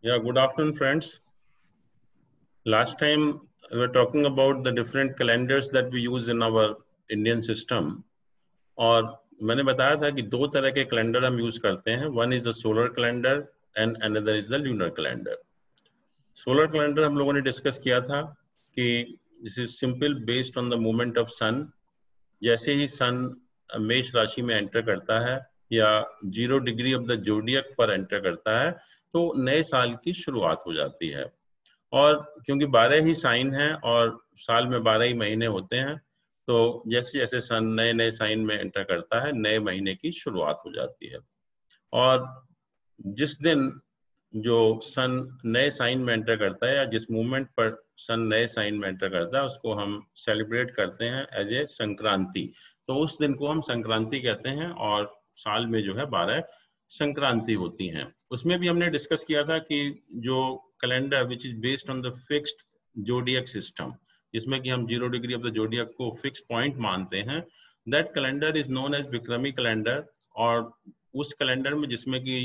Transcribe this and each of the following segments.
Yeah, good afternoon, friends. Last time we were talking about the different calendars that we use in our Indian system, और मैंने बताया था कि दो तरह के कैलेंडर हम यूज करते हैं. One is the solar calendar and another is the lunar calendar. Solar calendar हम लोगों ने डिस्कस किया था कि this is simple based on the movement of sun. जैसे ही सन मेष राशि में एंटर करता है या 0 डिग्री ऑफ द जोडियक पर एंटर करता है तो नए साल की शुरुआत हो जाती है. और क्योंकि 12 ही साइन हैं और साल में 12 ही महीने होते हैं तो जैसे जैसे सन नए नए साइन में एंटर करता है नए महीने की शुरुआत हो जाती है. और जिस दिन जो सन नए साइन में एंटर करता है या जिस मूवमेंट पर सन नए साइन में एंटर करता है उसको हम सेलिब्रेट करते हैं एज ए संक्रांति. तो उस दिन को हम संक्रांति कहते हैं और साल में जो है 12 संक्रांति होती हैं. उसमें भी हमने डिस्कस किया था कि जो calendar which is based on the fixed zodiac system जिसमें कि हम 0 डिग्री ऑफ द जोडियक को फिक्स पॉइंट मानते हैं, that calendar is known as Vikrami calendar. और उस कैलेंडर में जिसमें कि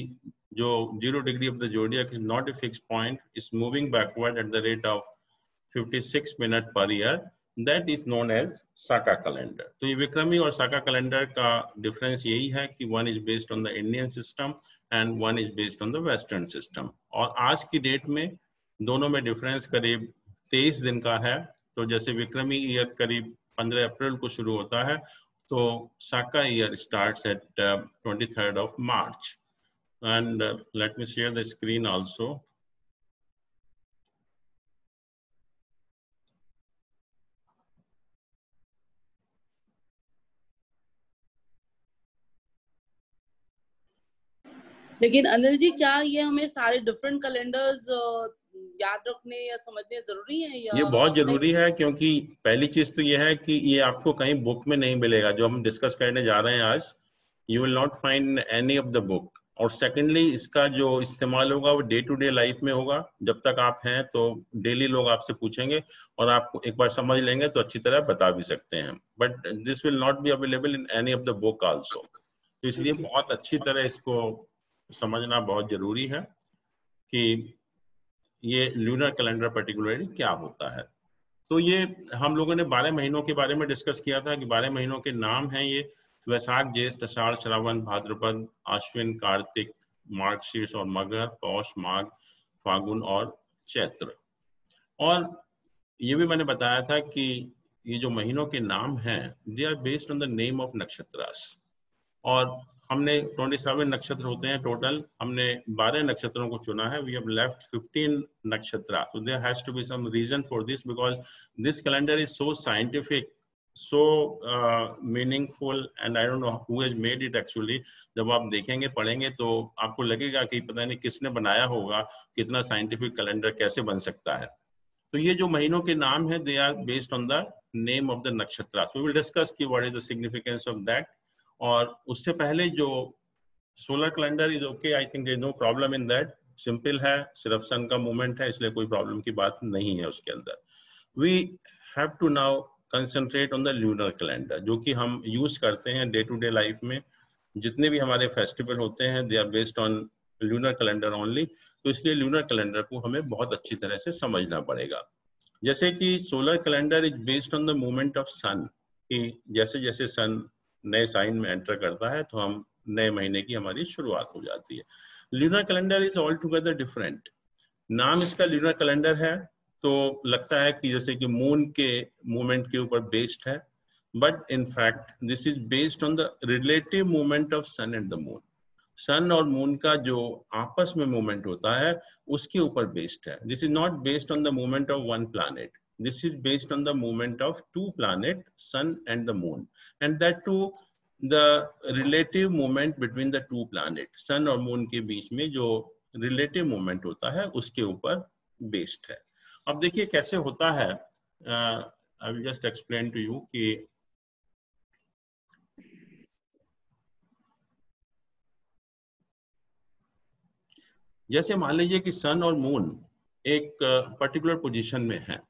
जो 0 degree of the zodiac is not a fix point, is moving backward at the rate of 56 minute per year, that is known as Saka calendar. तो ये विक्रमी और साका कैलेंडर का डिफरेंस यही है कि one is based on the Indian system and one is based on the western system. और आज की डेट में दोनों में डिफरेंस करीब 23 दिन का है. तो जैसे विक्रमी ईयर करीब 15 अप्रैल को शुरू होता है तो Saka year starts at 23rd of March. And let me share the screen also. लेकिन अनिल जी, क्या ये हमें सारे डिफरेंट कैलेंडर्स याद रखने या समझने जरूरी है या? ये बहुत जरूरी है क्योंकि पहली चीज तो ये है कि ये आपको कहीं बुक में नहीं मिलेगा. जो हम डिस्कस करने जा रहे हैं आज, you will not find any of the book. और सेकेंडली, इसका जो इस्तेमाल होगा वो डे टू डे लाइफ में होगा. जब तक आप हैं तो डेली लोग आपसे पूछेंगे और आप एक बार समझ लेंगे तो अच्छी तरह बता भी सकते हैं, but this will not be available in any of the book also. तो इसलिए बहुत अच्छी तरह इसको समझना बहुत जरूरी है कि ये लूनर कैलेंडर पर्टिकुलरली क्या होता है. तो ये हम लोगों ने 12 महीनों के बारे में डिस्कस किया था कि 12 महीनों के नाम हैं ये वैशाख, ज्येष्ठ, आषाढ़, श्रावण, भाद्रपद, आश्विन, कार्तिक, मार्गशीर्ष और मगर, पौष, माघ, फाल्गुन और चैत्र. और ये भी मैंने बताया था कि ये जो महीनों के नाम हैं they are based on the name of nakshatras. और हमने 27 नक्षत्र होते हैं टोटल. हमने 12 नक्षत्रों को चुना है. We have left 15 nakshatra. So there has to be some reason for this because this calendar is so scientific, so meaningful and I don't know who has made it actually. जब आप देखेंगे, पढ़ेंगे तो आपको लगेगा कि पता नहीं किसने बनाया होगा, कितना साइंटिफिक कैलेंडर कैसे बन सकता है. तो ये जो महीनों के नाम है they are based on the name of the nakshatra. We will discuss की what is the significance of that. और उससे पहले जो solar calendar is okay, I think there is no problem in that. Simple है, सिर्फ सन का मूवमेंट है, इसलिए कोई प्रॉब्लम की बात नहीं है उसके अंदर. We have to now concentrate on the lunar calendar जो कि हम यूज करते हैं डे टू डे लाइफ में. जितने भी हमारे फेस्टिवल होते हैं they are based on lunar calendar only. तो इसलिए लूनर कैलेंडर को हमें बहुत अच्छी तरह से समझना पड़ेगा. जैसे कि solar calendar is based on the movement of sun, कि जैसे जैसे सन नए साइन में एंटर करता है तो हम नए महीने की हमारी शुरुआत हो जाती है. Lunar calendar is all together different. नाम इसका लूनर कैलेंडर है तो लगता है कि जैसे कि मून के मूवमेंट के ऊपर बेस्ड है, but in fact this is based on the relative movement of sun and the moon. Sun और मून का जो आपस में मूवमेंट होता है उसके ऊपर बेस्ड है. This is not based on the movement of one planet. This is based on the movement of two planet, sun and the moon, and that too the relative movement between the two planet, sun और moon के बीच में जो relative movement होता है उसके ऊपर based है. अब देखिए कैसे होता है. I will just explain to you कि जैसे मान लीजिए कि sun और moon एक particular position में है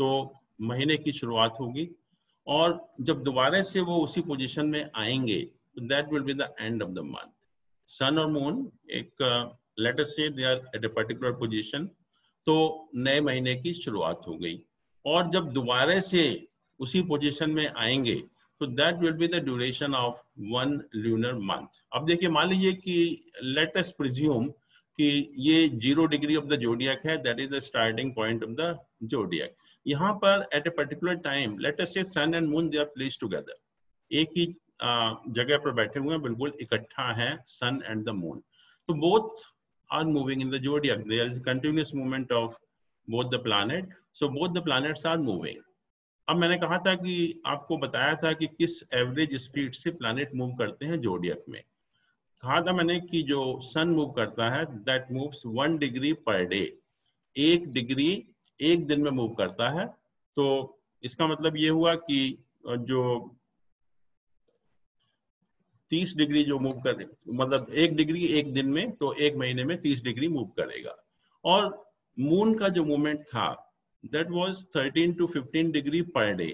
तो महीने की शुरुआत होगी और जब दोबारा से वो उसी पोजीशन में आएंगे तो that will be the end of the month. Sun और मून एक let us say they are at a particular position, तो नए महीने की शुरुआत हो गई और जब दोबारा से उसी पोजीशन में आएंगे तो that will be the duration of one lunar month. अब देखिए, मान लीजिए कि लेट अस प्रिज्यूम कि ये 0 डिग्री ऑफ द जोडियक है, that is the starting point of the zodiac. यहाँ पर at a particular time let us say sun and moon they are placed together, एक ही जगह पर बैठे हुए हैं, बिल्कुल इकट्ठा है सन एंड द मून। तो both are moving in the zodiac, there is continuous movement of both the planet, so both the planets are moving। अब मैंने कहा था कि आपको बताया था कि किस एवरेज स्पीड से प्लैनेट मूव करते हैं जोडियक में। कहा था मैंने कि जो सन मूव करता है that moves 1 degree per day, 1 degree एक दिन में मूव करता है। तो इसका मतलब ये हुआ कि जो 30 डिग्री जो मूव करे, मतलब 1 डिग्री एक दिन में, तो एक महीने में 30 डिग्री मूव करेगा। और मून का जो मूवमेंट था that was 13 to 15 degree per day,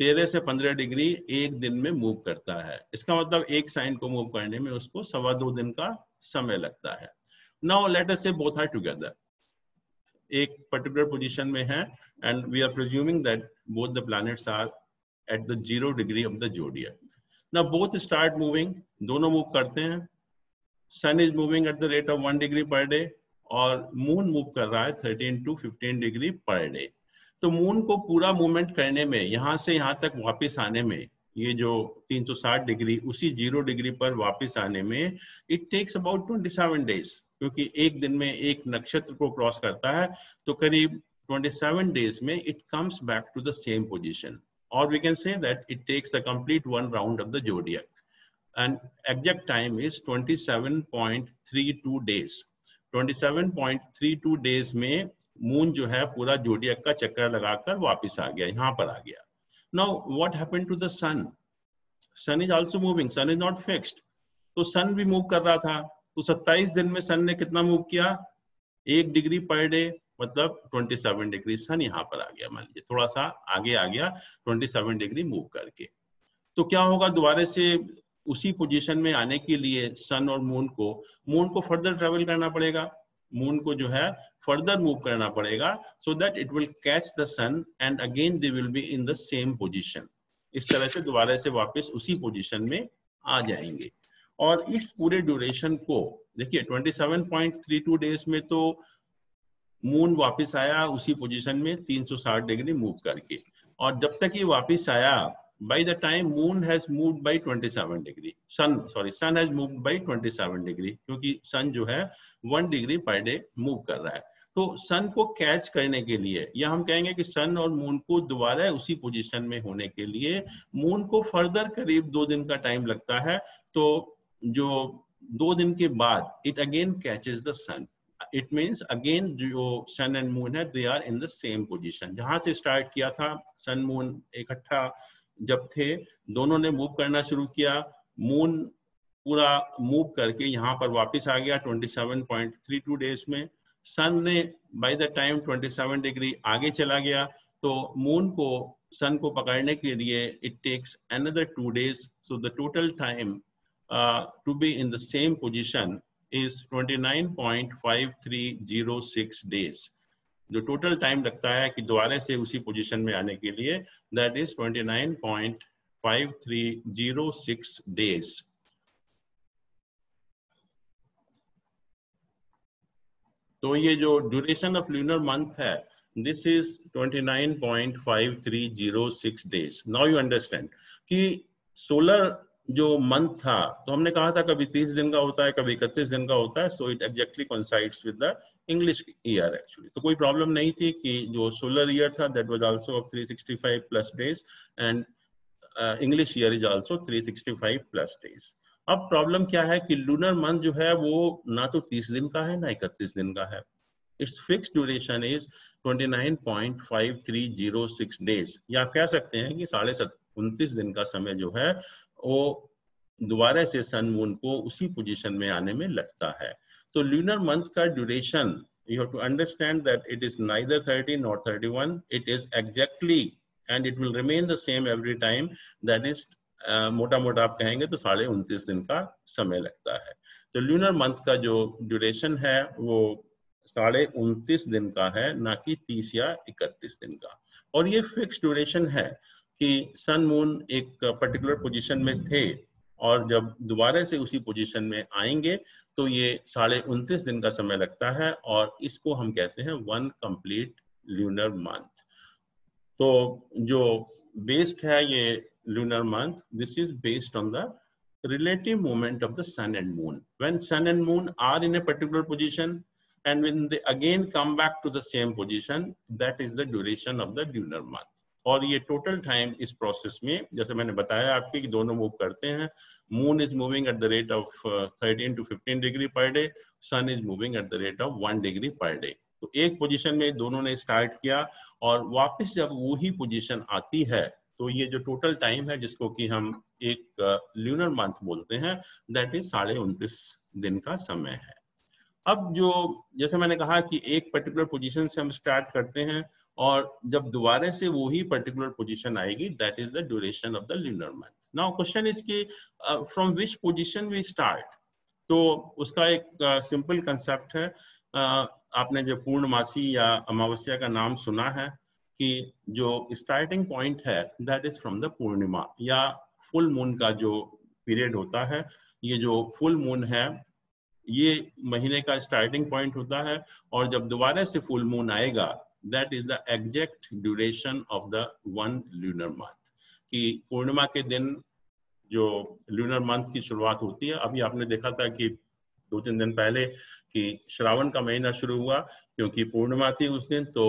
13 से 15 डिग्री एक दिन में मूव करता है। इसका मतलब एक साइन को मूव करने में उसको 2.25 दिन का समय लगता है। Now let us say both are together, एक पर्टिकुलर पोजीशन में है and we are presuming that both the planets are at the 0 degree of the zodiac. Now both start moving, दोनों मूव करते हैं। Sun is moving at the rate of 1 degree per day और moon move कर रहा है 13 to 15 degree per day. तो moon को पूरा मूवमेंट करने में, यहाँ से यहाँ तक वापस आने में, ये जो 360 डिग्री उसी 0 डिग्री पर वापस आने में इट टेक्स अबाउट 27 डेज, क्योंकि एक दिन में एक नक्षत्र को क्रॉस करता है तो करीब 27 डेज में it comes back to the same position. Or we can say that it takes the complete one round of the zodiac, and exact time is 27.32 days. 27.32 days में मून जो है पूरा जोडियक का चक्कर लगाकर वापस आ गया, यहाँ पर आ गया। Now what happened to the sun? Sun is also moving. Sun is not fixed. तो सन भी मूव कर रहा था। तो 27 दिन में सन ने कितना मूव किया? 1 डिग्री पर डे, मतलब 27 डिग्री सन यहाँ पर आ गया, मान लीजिए थोड़ा सा आगे आ गया 27 डिग्री मूव करके। तो क्या होगा, दोबारा से उसी पोजीशन में आने के लिए सन और मून को फर्दर ट्रेवल करना पड़ेगा, मून को जो है फर्दर मूव करना पड़ेगा, so that it will catch the sun and again they will be in the same position. इस तरह से दोबारा से वापस उसी पोजीशन में आ जाएंगे। और इस पूरे ड्यूरेशन को देखिए, 27.32 डेज में तो मून वापस आया उसी पोजीशन में 360 डिग्री मूव करके, और जब तक ये वापस आया by the time moon has moved by 27 degree, sun has moved by 27 degree, क्योंकि सन जो है 1 डिग्री पर डे मूव कर रहा है। तो सन को कैच करने के लिए, या हम कहेंगे कि सन और मून को दोबारा उसी पोजीशन में होने के लिए मून को फर्दर करीब 2 दिन का टाइम लगता है। तो जो 2 दिन के बाद it again catches the sun, it means again जो सन एंड मून है they are in the same position. जहां से स्टार्ट किया था सन मून इकट्ठा जब थे, दोनों ने मूव करना शुरू किया, मून पूरा मूव करके यहाँ पर वापस आ गया 27.32 डेज में, सन ने बाय द टाइम 27 डिग्री आगे चला गया। तो मून को सन को पकड़ने के लिए it takes another 2 days, so the total time to be in the same position is 29.5306 days। जो टोटल टाइम लगता है कि दोबारा से उसी पोजीशन में आने के लिए that is 29.5306 days। तो ये जो ड्यूरेशन ऑफ ल्यूनर मंथ है this is 29.5306 days। Now you understand कि सोलर जो मंथ था तो हमने कहा था कभी 30 दिन का होता है, कभी 31 दिन का होता है, so it exactly coincides with the English year actually. तो कोई प्रॉब्लम नहीं थी कि जो सोलर ईयर था that was also 365 plus days and English year is also 365 plus days. अब प्रॉब्लम क्या है कि लूनर मंथ जो है वो ना तो 30 दिन का है ना 31 दिन का है, it's fix duration is 29.5306 days, या कह सकते हैं कि 29.5 दिन का समय जो है वो दोबारा से सन मून को उसी पोजीशन में आने में लगता है। तो ल्यूनर मंथ का duration you have to understand that it is neither 30 not 31, it is exactly and it will remain the same every time, that is मोटा मोटा आप कहेंगे तो 29.5 दिन का समय लगता है। तो ल्यूनर मंथ का जो ड्यूरेशन है वो 29.5 दिन का है, ना कि 30 या 31 दिन का। और ये फिक्स ड्यूरेशन है कि सन मून एक पर्टिकुलर पोजीशन में थे और जब दोबारा से उसी पोजीशन में आएंगे तो ये 29.5 दिन का समय लगता है और इसको हम कहते हैं 1 कंप्लीट ल्यूनर मंथ। तो जो बेस्ड है ये lunar month, this is based on the relative movement of the sun and moon. When sun and moon are in a particular position and when they again come back to the same position, that is the duration of the lunar month. और ये total time इस process में, जैसे मैंने बताया आपके कि दोनों move करते हैं, moon is moving at the rate of 13 to 15 degree per day, sun is moving at the rate of 1 degree per day. तो एक position में दोनों ने start किया और वापस जब वही position आती है तो ये जो टोटल टाइम है जिसको कि हम एक ल्यूनर मंथ बोलते हैं, दैट इज 29.5 दिन का समय है। अब जो जैसे मैंने कहा कि एक पर्टिकुलर पोजीशन से हम स्टार्ट करते हैं और जब दोबारा से वही पर्टिकुलर पोजीशन आएगी, that is the duration of the lunar month. Now question is कि from which position we start. तो उसका एक सिंपल कंसेप्ट है। आपने जो पूर्णमासी या अमावस्या का नाम सुना है कि जो स्टार्टिंग पॉइंट है दैट इज फ्रॉम द पूर्णिमा या फुल मून का जो पीरियड होता है। ये जो फुल मून है ये महीने का स्टार्टिंग पॉइंट होता है और जब दोबारा से फुल मून आएगा that is the exact duration of the 1 lunar month. कि पूर्णिमा के दिन जो ल्यूनर मंथ की शुरुआत होती है, अभी आपने देखा था कि 2-3 दिन पहले कि श्रावण का महीना शुरू हुआ क्योंकि पूर्णिमा थी उस दिन, तो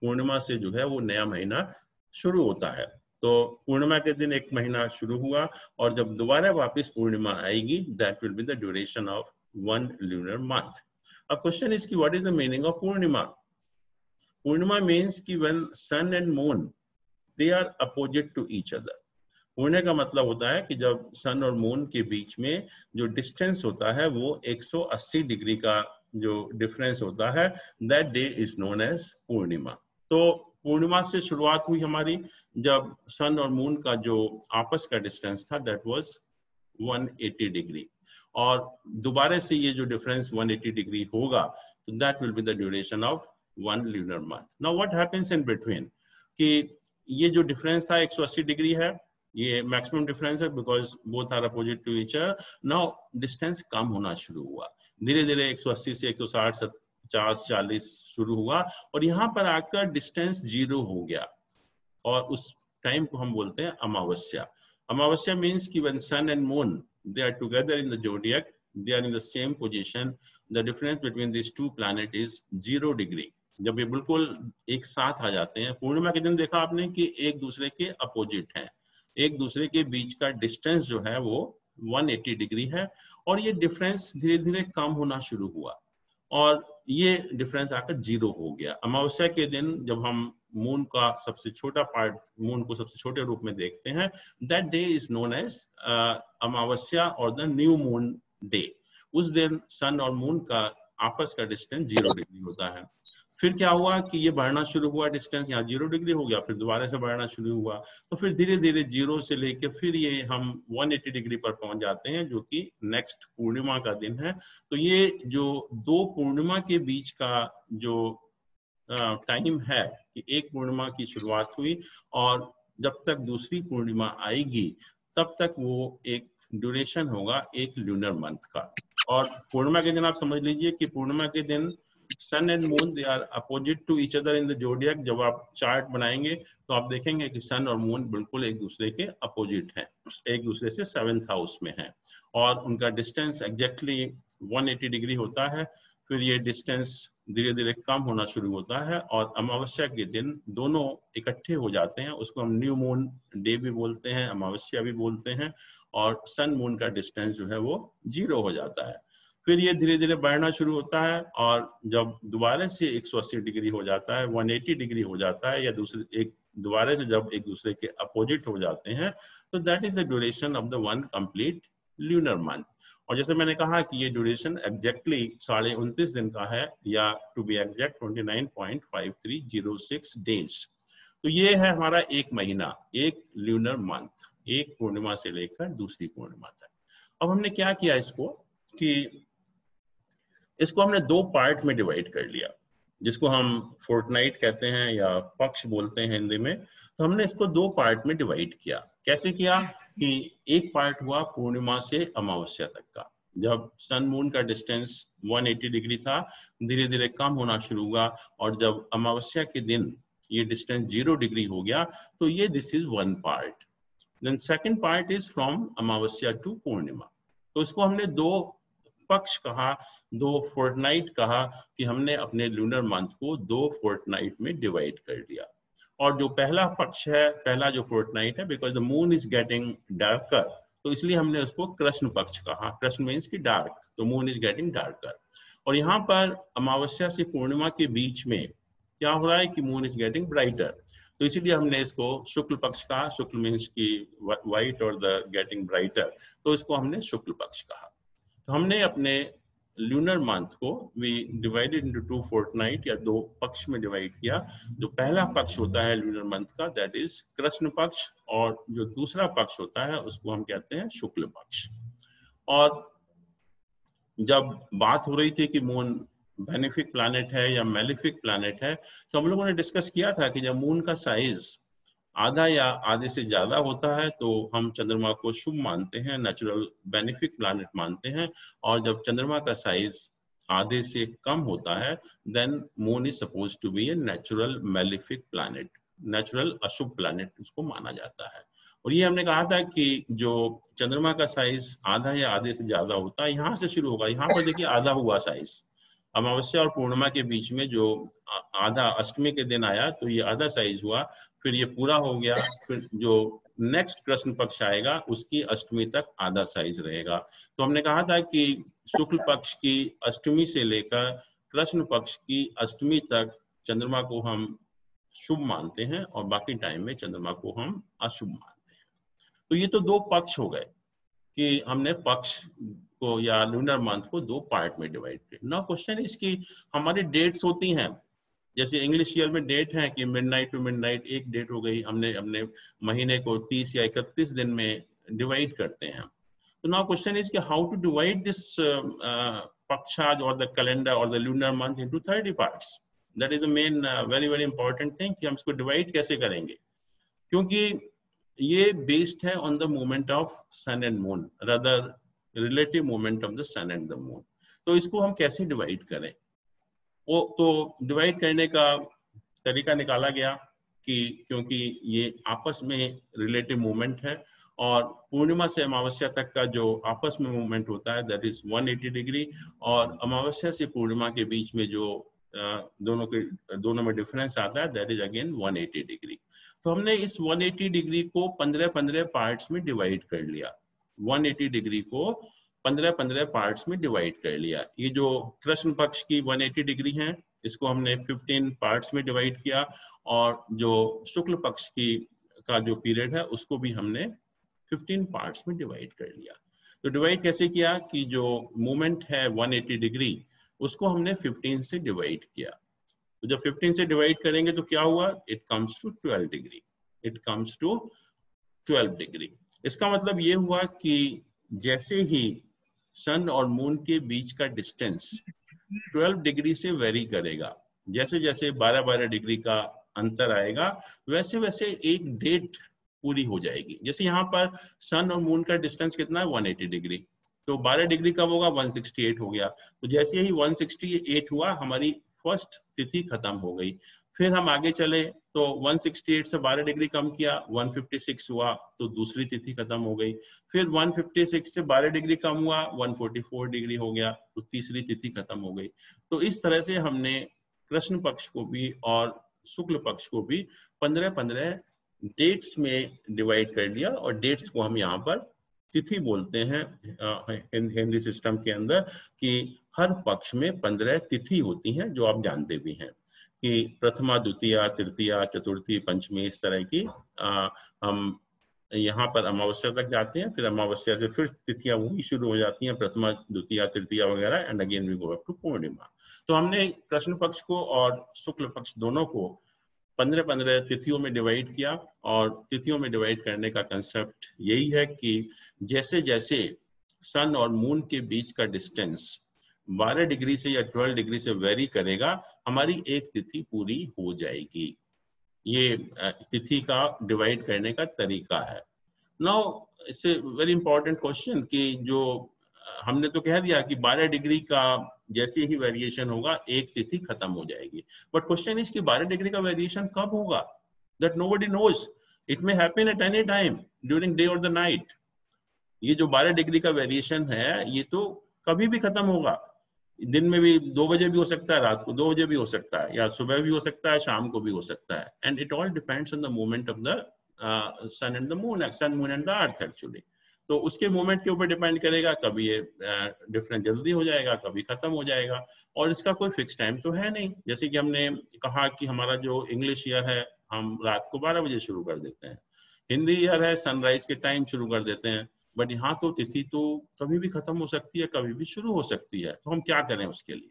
पूर्णिमा से जो है वो नया महीना शुरू होता है। तो पूर्णिमा के दिन एक महीना शुरू हुआ और जब दोबारा वापस पूर्णिमा आएगी that will be the duration of 1 lunar month. अब क्वेश्चन इज कि what is the meaning of Purnima. Purnima means कि when sun and moon they are opposite to each other. पूर्णिमा का मतलब होता है कि जब सन और मून के बीच में जो डिस्टेंस होता है वो 180 डिग्री का जो डिफरेंस होता है, that day is known as पूर्णिमा। तो पूर्णिमा से शुरुआत हुई हमारी, जब सन और मून का जो आपस का डिस्टेंस था दैट वाज 180 डिग्री और दोबारा से ये जो डिफरेंस 180 डिग्री होगा तो that will be the duration of 1 lunar month. Now what happens in between, कि ये जो डिफरेंस था 180 डिग्री है, ये मैक्सिमम डिफरेंस है because both are opposite to each other. Now distance कम होना शुरू हुआ, धीरे धीरे 180 से 160 40 शुरू हुआ और यहाँ पर आकर डिस्टेंस 0 हो गया और उस टाइम को हम बोलते हैं अमावस्या। अमावस्या मींस कि when sun and moon they are together in the zodiac, they are in the same position, the difference between this two planet is 0 degree. जब ये बिल्कुल एक साथ आ जाते हैं, पूर्णिमा के दिन देखा आपने कि एक दूसरे के अपोजिट हैं, एक दूसरे के बीच का डिस्टेंस जो है वो 180 डिग्री है और ये डिफरेंस धीरे धीरे कम होना शुरू हुआ और ये डिफरेंस आकर 0 हो गया। अमावस्या के दिन जब हम मून का सबसे छोटा पार्ट, मून को सबसे छोटे रूप में देखते हैं, that day is known as अमावस्या और द न्यू मून डे। उस दिन सन और मून का आपस का डिस्टेंस 0 डिग्री होता है। फिर क्या हुआ कि ये बढ़ना शुरू हुआ, डिस्टेंस यहाँ 0 डिग्री हो गया, फिर दोबारा से बढ़ना शुरू हुआ, तो फिर धीरे धीरे 0 से लेके फिर ये हम 180 डिग्री पर पहुंच जाते हैं जो कि नेक्स्ट पूर्णिमा का दिन है। तो ये जो 2 पूर्णिमा के बीच का जो टाइम है कि एक पूर्णिमा की शुरुआत हुई और जब तक दूसरी पूर्णिमा आएगी तब तक वो एक ड्यूरेशन होगा एक ल्यूनर मंथ का। और पूर्णिमा के दिन आप समझ लीजिए कि पूर्णिमा के दिन sun and moon they are opposite to each other in the zodiac. जब आप चार्ट बनाएंगे तो आप देखेंगे कि सन और मून बिल्कुल एक दूसरे के अपोजिट हैं, एक दूसरे से 7th हाउस में हैं और उनका डिस्टेंस एग्जैक्टली 180 डिग्री होता है। फिर ये डिस्टेंस धीरे धीरे कम होना शुरू होता है और अमावस्या के दिन दोनों इकट्ठे हो जाते हैं, उसको हम न्यू मून डे भी बोलते हैं, अमावस्या भी बोलते हैं और सन मून का डिस्टेंस जो है वो 0 हो जाता है। फिर ये धीरे धीरे बढ़ना शुरू होता है और जब दोबारा से 180 डिग्री हो जाता है, 180 डिग्री हो जाता है या दूसरे एक दोबारा से जब एक दूसरे के अपोजिट हो जाते हैं तो that is the duration of the 1 complete lunar month. और जैसे मैंने कहा कि ये ड्यूरेशन एग्जैक्टली 29.5 दिन का है या टू बी एग्जैक्ट 29.5306 डेज। तो ये है हमारा एक महीना, एक ल्यूनर मंथ, एक पूर्णिमा से लेकर दूसरी पूर्णिमा तक। अब हमने क्या किया, इसको कि इसको हमने दो पार्ट में डिवाइड कर लिया, जिसको हम फोर्टनाइट कहते हैं या पक्ष बोलते हैं हिंदी में। तो हमने इसको दो पार्ट में डिवाइड किया। कैसे किया कि एक पार्ट हुआ पूर्णिमा से अमावस्या तक का, जब सन मून का डिस्टेंस 180 डिग्री था, धीरे धीरे कम होना शुरू हुआ, और जब अमावस्या के दिन ये डिस्टेंस 0 डिग्री हो गया, तो ये this is one part. Then second part is from Amavasya to पूर्णिमा। तो इसको हमने दो पक्ष कहा, दो फोर्टनाइट कहा, कि हमने अपने लूनर मंथ को दो फोर्टनाइट में डिवाइड कर दिया। और जो पहला पक्ष है, पहला जो फोर्टनाइट है, because the moon is getting darker, तो इसलिए हमने उसको कृष्ण पक्ष कहा। कृष्ण मीन्स की डार्क, तो मून इज गेटिंग डार्कर। और यहाँ पर अमावस्या से पूर्णिमा के बीच में क्या हो रहा है कि मून इज गेटिंग ब्राइटर, तो इसीलिए हमने इसको शुक्ल पक्ष कहा। शुक्ल मीन्स की वाइट और द गेटिंग ब्राइटर, तो इसको हमने शुक्ल पक्ष कहा। तो हमने अपने लूनर मंथ को we divided into two fortnight, या दो पक्ष में डिवाइड किया। जो पहला पक्ष होता है लूनर मंथ का, दैट इज कृष्ण पक्ष, और जो दूसरा पक्ष होता है उसको हम कहते हैं शुक्ल पक्ष। और जब बात हो रही थी कि मून बेनिफिक प्लैनेट है या मेलिफिक प्लैनेट है, तो हम लोगों ने डिस्कस किया था कि जब मून का साइज आधा या आधे से ज्यादा होता है, तो हम चंद्रमा को शुभ मानते हैं, नेचुरल बेनिफिक प्लैनेट मानते हैं। और जब चंद्रमा का साइज आधे से कम होता है, then moon is suppose to be a natural malefic planet, natural अशुभ प्लैनेट उसको माना जाता है। और ये हमने कहा था कि जो चंद्रमा का साइज आधा या आधे से ज्यादा होता है, यहाँ से शुरू होगा। यहाँ पर देखिए आधा हुआ साइज, अमावस्या और पूर्णिमा के बीच में जो आधा अष्टमी के दिन आया, तो ये आधा साइज हुआ, फिर ये पूरा हो गया, फिर जो नेक्स्ट कृष्ण पक्ष आएगा उसकी अष्टमी तक आधा साइज रहेगा। तो हमने कहा था कि शुक्ल पक्ष की अष्टमी से लेकर कृष्ण पक्ष की अष्टमी तक चंद्रमा को हम शुभ मानते हैं, और बाकी टाइम में चंद्रमा को हम अशुभ मानते हैं। तो ये तो दो पक्ष हो गए कि हमने पक्ष को या लूनर मंथ को दो पार्ट में डिवाइड किया। नाउ क्वेश्चन इसकी हमारी डेट्स होती हैं, जैसे इंग्लिश ईयर में डेट है कि मिडनाइट टू मिडनाइट एक डेट हो गई। हमने अपने महीने को 30 या 31 दिन में डिवाइड करते हैं। तो नाउ क्वेश्चन इज कि how to divide this pakshas और द कैलेंडर और the lunar month into 30 parts. That is the main very very important thing कि हम इसको डिवाइड कैसे करेंगे, क्योंकि ये बेस्ड है on the movement of sun and moon, rather relative movement of the sun and the moon. तो इसको हम कैसे डिवाइड करें, वो तो डिवाइड करने का तरीका निकाला गया कि क्योंकि ये आपस में रिलेटिव मूवमेंट है, और पूर्णिमा से अमावस्या तक का जो आपस में मूवमेंट होता है दैट इज 180 डिग्री, और अमावस्या से पूर्णिमा के बीच में जो दोनों में डिफरेंस आता है दैट इज अगेन 180 डिग्री। तो हमने इस 180 डिग्री को 15-15 पार्ट्स में डिवाइड कर लिया, 180 डिग्री को 15-15 पार्ट्स में डिवाइड कर लिया। ये जो कृष्ण पक्ष की 180 डिग्री है इसको हमने 15 पार्ट्स में डिवाइड किया, और जो शुक्ल पक्ष की का जो पीरियड है उसको भी हमने 15 पार्ट्स में डिवाइड कर लिया। तो डिवाइड कैसे किया कि जो मूवमेंट है 180 डिग्री उसको हमने 15 से डिवाइड किया। तो जब 15 से डिवाइड करेंगे तो क्या हुआ, it comes to 12 degree, it comes to 12 degree. इसका मतलब ये हुआ कि जैसे ही सन और मून के बीच का डिस्टेंस 12 डिग्री से वेरी करेगा, जैसे जैसे 12-12 डिग्री का अंतर आएगा, वैसे वैसे एक डेट पूरी हो जाएगी। जैसे यहाँ पर सन और मून का डिस्टेंस कितना है 180 डिग्री, तो 12 डिग्री कब होगा, 168 हो गया। तो जैसे ही 168 हुआ हमारी फर्स्ट तिथि खत्म हो गई। फिर हम आगे चले तो 168 से 12 डिग्री कम किया, 156 हुआ, तो दूसरी तिथि खत्म हो गई। फिर 156 से 12 डिग्री कम हुआ, 144 डिग्री हो गया, तो तीसरी तिथि खत्म हो गई। तो इस तरह से हमने कृष्ण पक्ष को भी और शुक्ल पक्ष को भी 15-15 डेट्स में डिवाइड कर दिया, और डेट्स को हम यहाँ पर तिथि बोलते हैं हिंदी सिस्टम के अंदर, कि हर पक्ष में 15 तिथि होती हैं, जो आप जानते भी हैं कि प्रथमा, द्वितीया, तृतीया, चतुर्थी, पंचमी, इस तरह की हम यहाँ पर अमावस्या तक जाते हैं। फिर अमावस्या से फिर तिथियां वही शुरू हो जाती हैं, प्रथमा, द्वितीया, तृतीया वगैरह, and again we go up to पूर्णिमा। तो हमने कृष्ण पक्ष को और शुक्ल पक्ष दोनों को 15-15 तिथियों में डिवाइड किया, और तिथियों में डिवाइड करने का कंसेप्ट यही है कि जैसे जैसे सन और मून के बीच का डिस्टेंस 12 डिग्री से या 12 डिग्री से वेरी करेगा, हमारी एक तिथि पूरी हो जाएगी। ये तिथि का डिवाइड करने का तरीका है। Now it's a very important question कि जो हमने तो कह दिया कि 12 डिग्री का जैसे ही वेरिएशन होगा एक तिथि खत्म हो जाएगी, बट क्वेश्चन इज कि 12 डिग्री का वेरिएशन कब होगा? That nobody knows, it may happen at any time during day और द नाइट। ये जो 12 डिग्री का वेरिएशन है ये तो कभी भी खत्म होगा, दिन में भी 2 बजे भी हो सकता है, रात को 2 बजे भी हो सकता है, या सुबह भी हो सकता है, शाम को भी हो सकता है। And it all depends on the movement of the sun and the moon, sun moon and the earth actually. तो उसके मूवमेंट के ऊपर डिपेंड करेगा, कभी ये डिफरेंस जल्दी हो जाएगा, कभी खत्म हो जाएगा, और इसका कोई फिक्स टाइम तो है नहीं। जैसे कि हमने कहा कि हमारा जो इंग्लिश ईयर है हम रात को 12 बजे शुरू कर देते हैं, हिंदी ईयर है सनराइज के टाइम शुरू कर देते हैं, बट यहाँ तो तिथि तो कभी भी खत्म हो सकती है, कभी भी शुरू हो सकती है। तो हम क्या करें उसके लिए?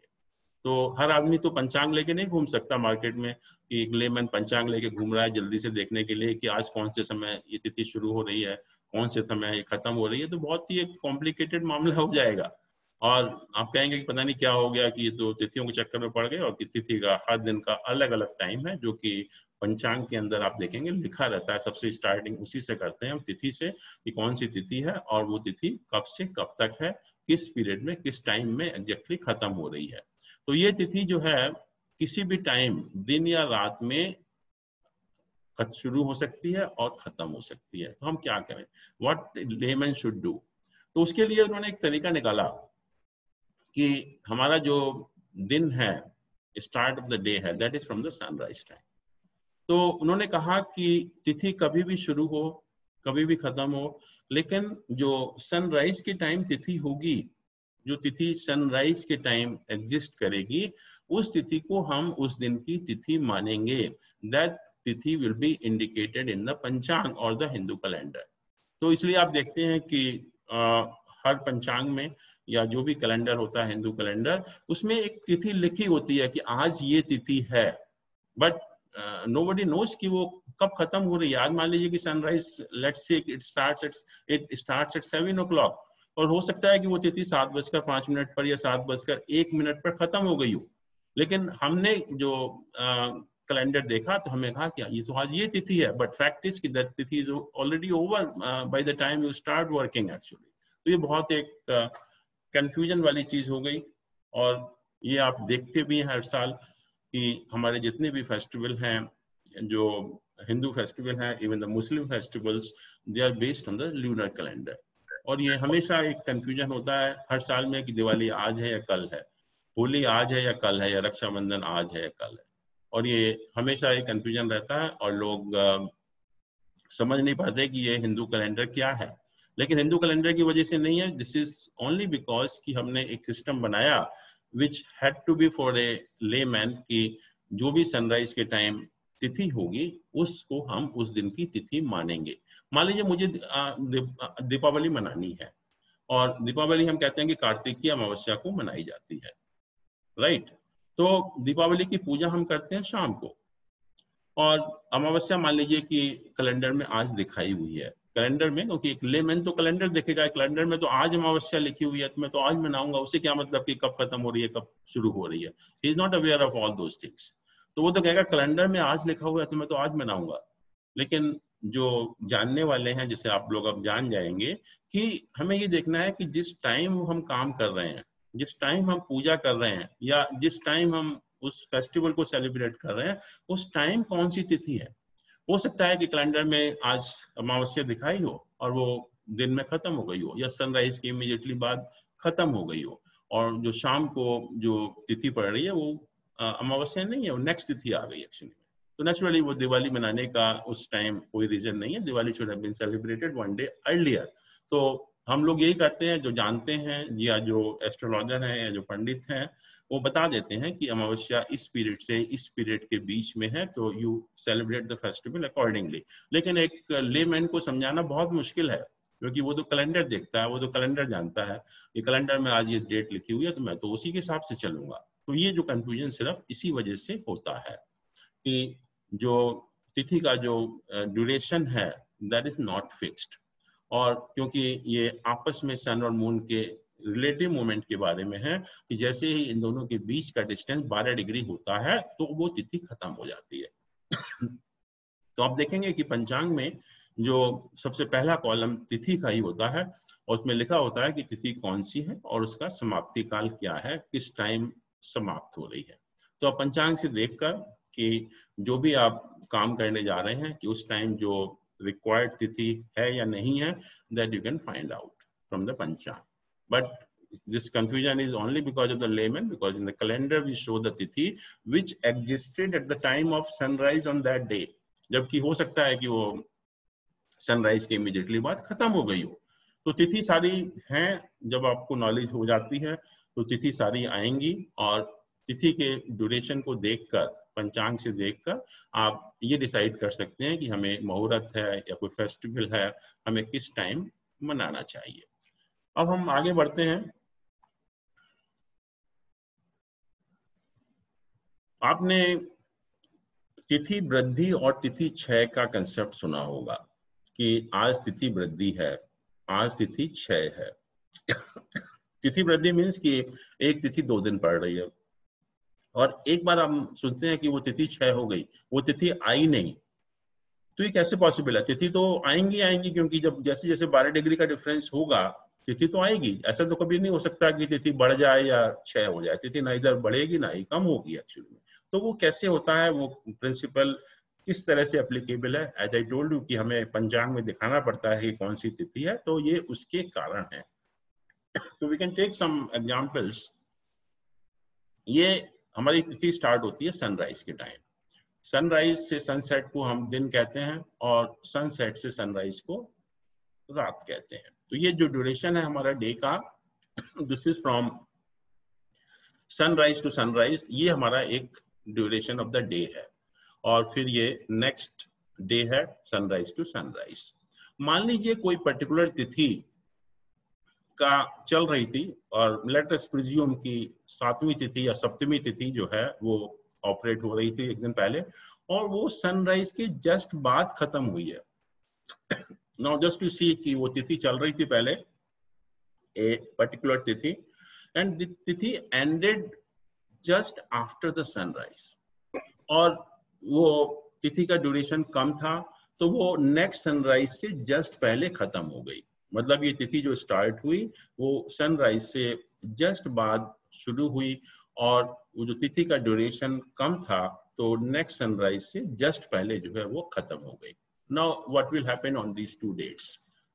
तो हर आदमी तो पंचांग लेके नहीं घूम सकता मार्केट में कि एक लेमन पंचांग लेके घूम रहा है जल्दी से देखने के लिए कि आज कौन से समय ये तिथि शुरू हो रही है, कौन से समय ये खत्म हो रही है। तो बहुत ही एक कॉम्प्लिकेटेड मामला हो जाएगा और आप कहेंगे कि पता नहीं क्या हो गया कि ये तो तिथियों के चक्कर में पड़ गए। और तिथि का हर दिन का अलग अलग टाइम है जो कि पंचांग के अंदर आप देखेंगे लिखा रहता है, सबसे स्टार्टिंग उसी से करते हैं हम, तिथि से, कि कौन सी तिथि है और वो तिथि कब से कब तक है, किस पीरियड में, किस टाइम में एग्जैक्टली खत्म हो रही है। तो ये तिथि जो है किसी भी टाइम दिन या रात में शुरू हो सकती है और खत्म हो सकती है। तो हम क्या करें, व्हाट लेमन शुड डू? तो उसके लिए उन्होंने एक तरीका निकाला कि हमारा जो दिन है, स्टार्ट ऑफ द डे है, that is from the sunrise time. तो उन्होंने कहा कि तिथि कभी भी शुरू हो, कभी भी खत्म हो, लेकिन जो सनराइज के टाइम तिथि होगी, जो तिथि सनराइज के टाइम एग्जिस्ट करेगी, उस तिथि को हम उस दिन की तिथि मानेंगे। That tithi will be indicated in the panchang और द हिंदू कैलेंडर। तो इसलिए आप देखते हैं कि हर पंचांग में या जो भी कैलेंडर होता है हिंदू कैलेंडर, उसमें एक तिथि लिखी होती है कि आज ये तिथि है, बट nobody knows कि वो कब खत्म हो रही है। आज मान लीजिए कि sunrise let's say it starts at 7 o'clock और हो सकता है कि वो तिथि 7:05 पर या 7:01 पर खत्म हो गई हो, लेकिन हमने जो कैलेंडर देखा तो हमें कहा कि ये तो आज ये तिथि है, बट फैक्ट इज कि दैट तिथि is already over by the time you start working actually. तो ये बहुत एक कंफ्यूजन वाली चीज हो गई। और ये आप देखते भी हैं हर साल कि हमारे जितने भी फेस्टिवल हैं, जो हिंदू फेस्टिवल हैं, even the Muslim festivals, they are based on the lunar calendar. और ये हमेशा एक कंफ्यूजन होता है हर साल में कि दिवाली आज है या कल है, होली आज है या कल है, या रक्षाबंधन आज है या कल है। और ये हमेशा एक कंफ्यूजन रहता है और लोग समझ नहीं पाते कि ये हिंदू कैलेंडर क्या है। लेकिन हिंदू कैलेंडर की वजह से नहीं है, दिस इज ओनली बिकॉज कि हमने एक सिस्टम बनाया which had to be for a layman कि जो भी सनराइज के टाइम तिथि होगी उसको हम उस दिन की तिथि मानेंगे। मान लीजिए मुझे दीपावली मनानी है, और दीपावली हम कहते हैं कि कार्तिक की अमावस्या को मनाई जाती है, राइट? तो दीपावली की पूजा हम करते हैं शाम को, और अमावस्या मान लीजिए कि कैलेंडर में आज दिखाई हुई है कैलेंडर में, क्योंकि एक लेमैन तो कैलेंडर देखेगा, कैलेंडर में तो आज अमावस्या लिखी हुई है तो मैं तो आज मनाऊंगा, उससे क्या मतलब कि कब खत्म हो रही है, कब शुरू हो रही है। He is not aware of all those things. तो वो तो कहेगा कैलेंडर में आज लिखा हुआ है तो मैं तो आज मनाऊंगा। लेकिन जो जानने वाले हैं, जैसे आप लोग अब जान जाएंगे, कि हमें ये देखना है कि जिस टाइम हम काम कर रहे हैं, जिस टाइम हम पूजा कर रहे हैं, या जिस टाइम हम उस फेस्टिवल को सेलिब्रेट कर रहे हैं, उस टाइम कौन सी तिथि है। हो सकता है कि कैलेंडर में आज अमावस्या दिखाई हो और वो दिन में खत्म हो गई हो, या सनराइज के इमीडिएटली बाद खत्म हो गई हो, और जो शाम को जो तिथि पड़ रही है वो अमावस्या नहीं है, वो नेक्स्ट तिथि आ गई एक्चुअली। तो नेचुरली वो दिवाली मनाने का उस टाइम कोई रीजन नहीं है, Diwali should have been celebrated one day earlier. तो हम लोग यही करते हैं, जो जानते हैं या जो एस्ट्रोलॉजर हैं या जो पंडित हैं वो बता देते हैं कि अमावस्या इस पीरियड से इस पीरियड के बीच में है, तो you celebrate the festival accordingly. लेकिन एक लेमैन को समझाना बहुत मुश्किल है, क्योंकि वो तो कैलेंडर देखता है, वो तो कैलेंडर जानता है कि कैलेंडर में आज ये डेट लिखी हुई है तो मैं तो उसी के हिसाब से चलूंगा। तो ये जो कंफ्यूजन सिर्फ इसी वजह से होता है कि जो तिथि का जो ड्यूरेशन है दैट इज नॉट फिक्स्ड। और क्योंकि ये आपस में सन और मून के रिलेटिव मोमेंट के बारे में है कि जैसे ही इन दोनों के बीच का डिस्टेंस 12 डिग्री होता है तो वो तिथि खत्म हो जाती है। तो आप देखेंगे कि पंचांग में जो सबसे पहला कॉलम तिथि का ही होता है और उसमें लिखा होता है कि तिथि कौन सी है और उसका समाप्ति काल क्या है, किस टाइम समाप्त हो रही है। तो आप पंचांग से देखकर कि जो भी आप काम करने जा रहे हैं कि उस टाइम जो रिक्वायर्ड तिथि है या नहीं है, that you can find out from the panchang. But this confusion is only because of the layman, because in the calendar we show the tithi which existed at the time of sunrise on that day, जबकि हो सकता है कि वो sunrise के immediately बाद खत्म हो गई हो। तो तिथि सारी हैं, जब आपको नॉलेज हो जाती है तो तिथि सारी आएंगी और तिथि के ड्यूरेशन को देखकर, पंचांग से देखकर आप ये डिसाइड कर सकते हैं कि हमें मुहूर्त है या कोई फेस्टिवल है, हमें किस टाइम मनाना चाहिए। अब हम आगे बढ़ते हैं। आपने तिथि वृद्धि और तिथि क्षय का कंसेप्ट सुना होगा कि आज तिथि वृद्धि है, आज तिथि क्षय है। तिथि वृद्धि मीन्स कि एक तिथि दो दिन पड़ रही है और एक बार हम सुनते हैं कि वो तिथि क्षय हो गई, वो तिथि आई नहीं। तो ये कैसे पॉसिबल है? तिथि तो आएंगी आएंगी, क्योंकि जब जैसे जैसे 12 डिग्री का डिफरेंस होगा तिथि तो आएगी। ऐसा तो कभी नहीं हो सकता कि तिथि बढ़ जाए या क्षय हो जाए। तिथि ना इधर बढ़ेगी ना ही कम होगी एक्चुअली में। तो वो कैसे होता है, वो प्रिंसिपल किस तरह से एप्लीकेबल है? एज आई टोल्ड यू कि हमें पंचांग में दिखाना पड़ता है कि कौन सी तिथि है, तो ये उसके कारण है। तो we can take some examples. ये हमारी तिथि स्टार्ट होती है सनराइज के टाइम। सनराइज से सनसेट को हम दिन कहते हैं और सनसेट से सनराइज को रात कहते हैं। तो ये जो ड्यूरेशन है हमारा डे का, this is from sunrise to sunrise, ये हमारा एक ड्यूरेशन ऑफ द डे है। और फिर ये नेक्स्ट डे है सनराइज टू सनराइज। मान लीजिए कोई पर्टिकुलर तिथि का चल रही थी और लेट अस प्रिज्यूम की सातवीं तिथि या सप्तमी तिथि जो है वो ऑपरेट हो रही थी एक दिन पहले और वो सनराइज के जस्ट बाद खत्म हुई है। Now just to see कि वो तिथि चल रही थी पहले, a particular tithi, and tithi ended just after the sunrise और वो तिथि का ड्यूरेशन कम था तो वो नेक्स्ट सनराइज से जस्ट पहले खत्म हो गई। मतलब ये तिथि जो स्टार्ट हुई वो सनराइज से जस्ट बाद शुरू हुई और वो जो तिथि का ड्यूरेशन कम था तो नेक्स्ट सनराइज से जस्ट पहले जो है वो खत्म हो गई। Now what will happen on these two dates?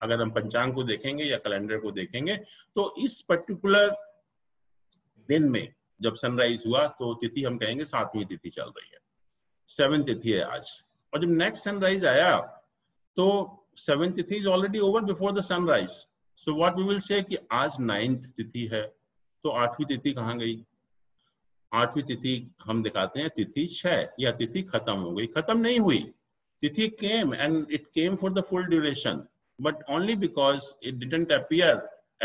अगर हम पंचांग को देखेंगे या कैलेंडर को देखेंगे तो इस पर्टिकुलर दिन में जब सनराइज हुआ तो तिथि हम कहेंगे सातवीं तिथि चल रही है, सेवेंथ तिथि है आज। और जब नेक्स्ट सनराइज आया तो seventh tithi is already over before the sunrise, so what we will say कि आज नाइन्थ तिथि है, तो आठवीं तिथि कहाँ गई? आठवीं तिथि हम दिखाते हैं तिथि क्षय या तिथि खत्म हो गई। खत्म नहीं हुई, तिथि came and it came for the full duration, but only because it didn't appear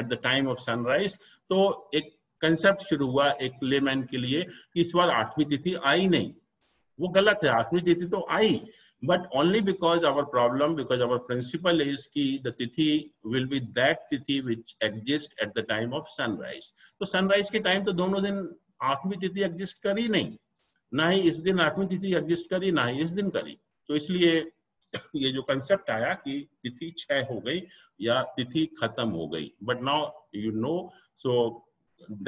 at the time of sunrise. तो एक कंसेप्ट शुरू हुआ एक लेमैन के लिए कि इस बार आठवीं तिथि आई नहीं, वो गलत है। आठवीं तिथि तो आई, but only because our problem, because our principle is कि the तिथि will be that तिथि which exists at the time of sunrise. तो sunrise के time तो दोनों दिन आठवीं तिथि एग्जिस्ट करी नहीं, ना ही इस दिन आठवीं तिथि एग्जिस्ट करी, ना ही इस दिन करी। तो इसलिए ये जो कंसेप्ट आया कि तिथि क्षय हो गई या तिथि खत्म हो गई। But now you know, so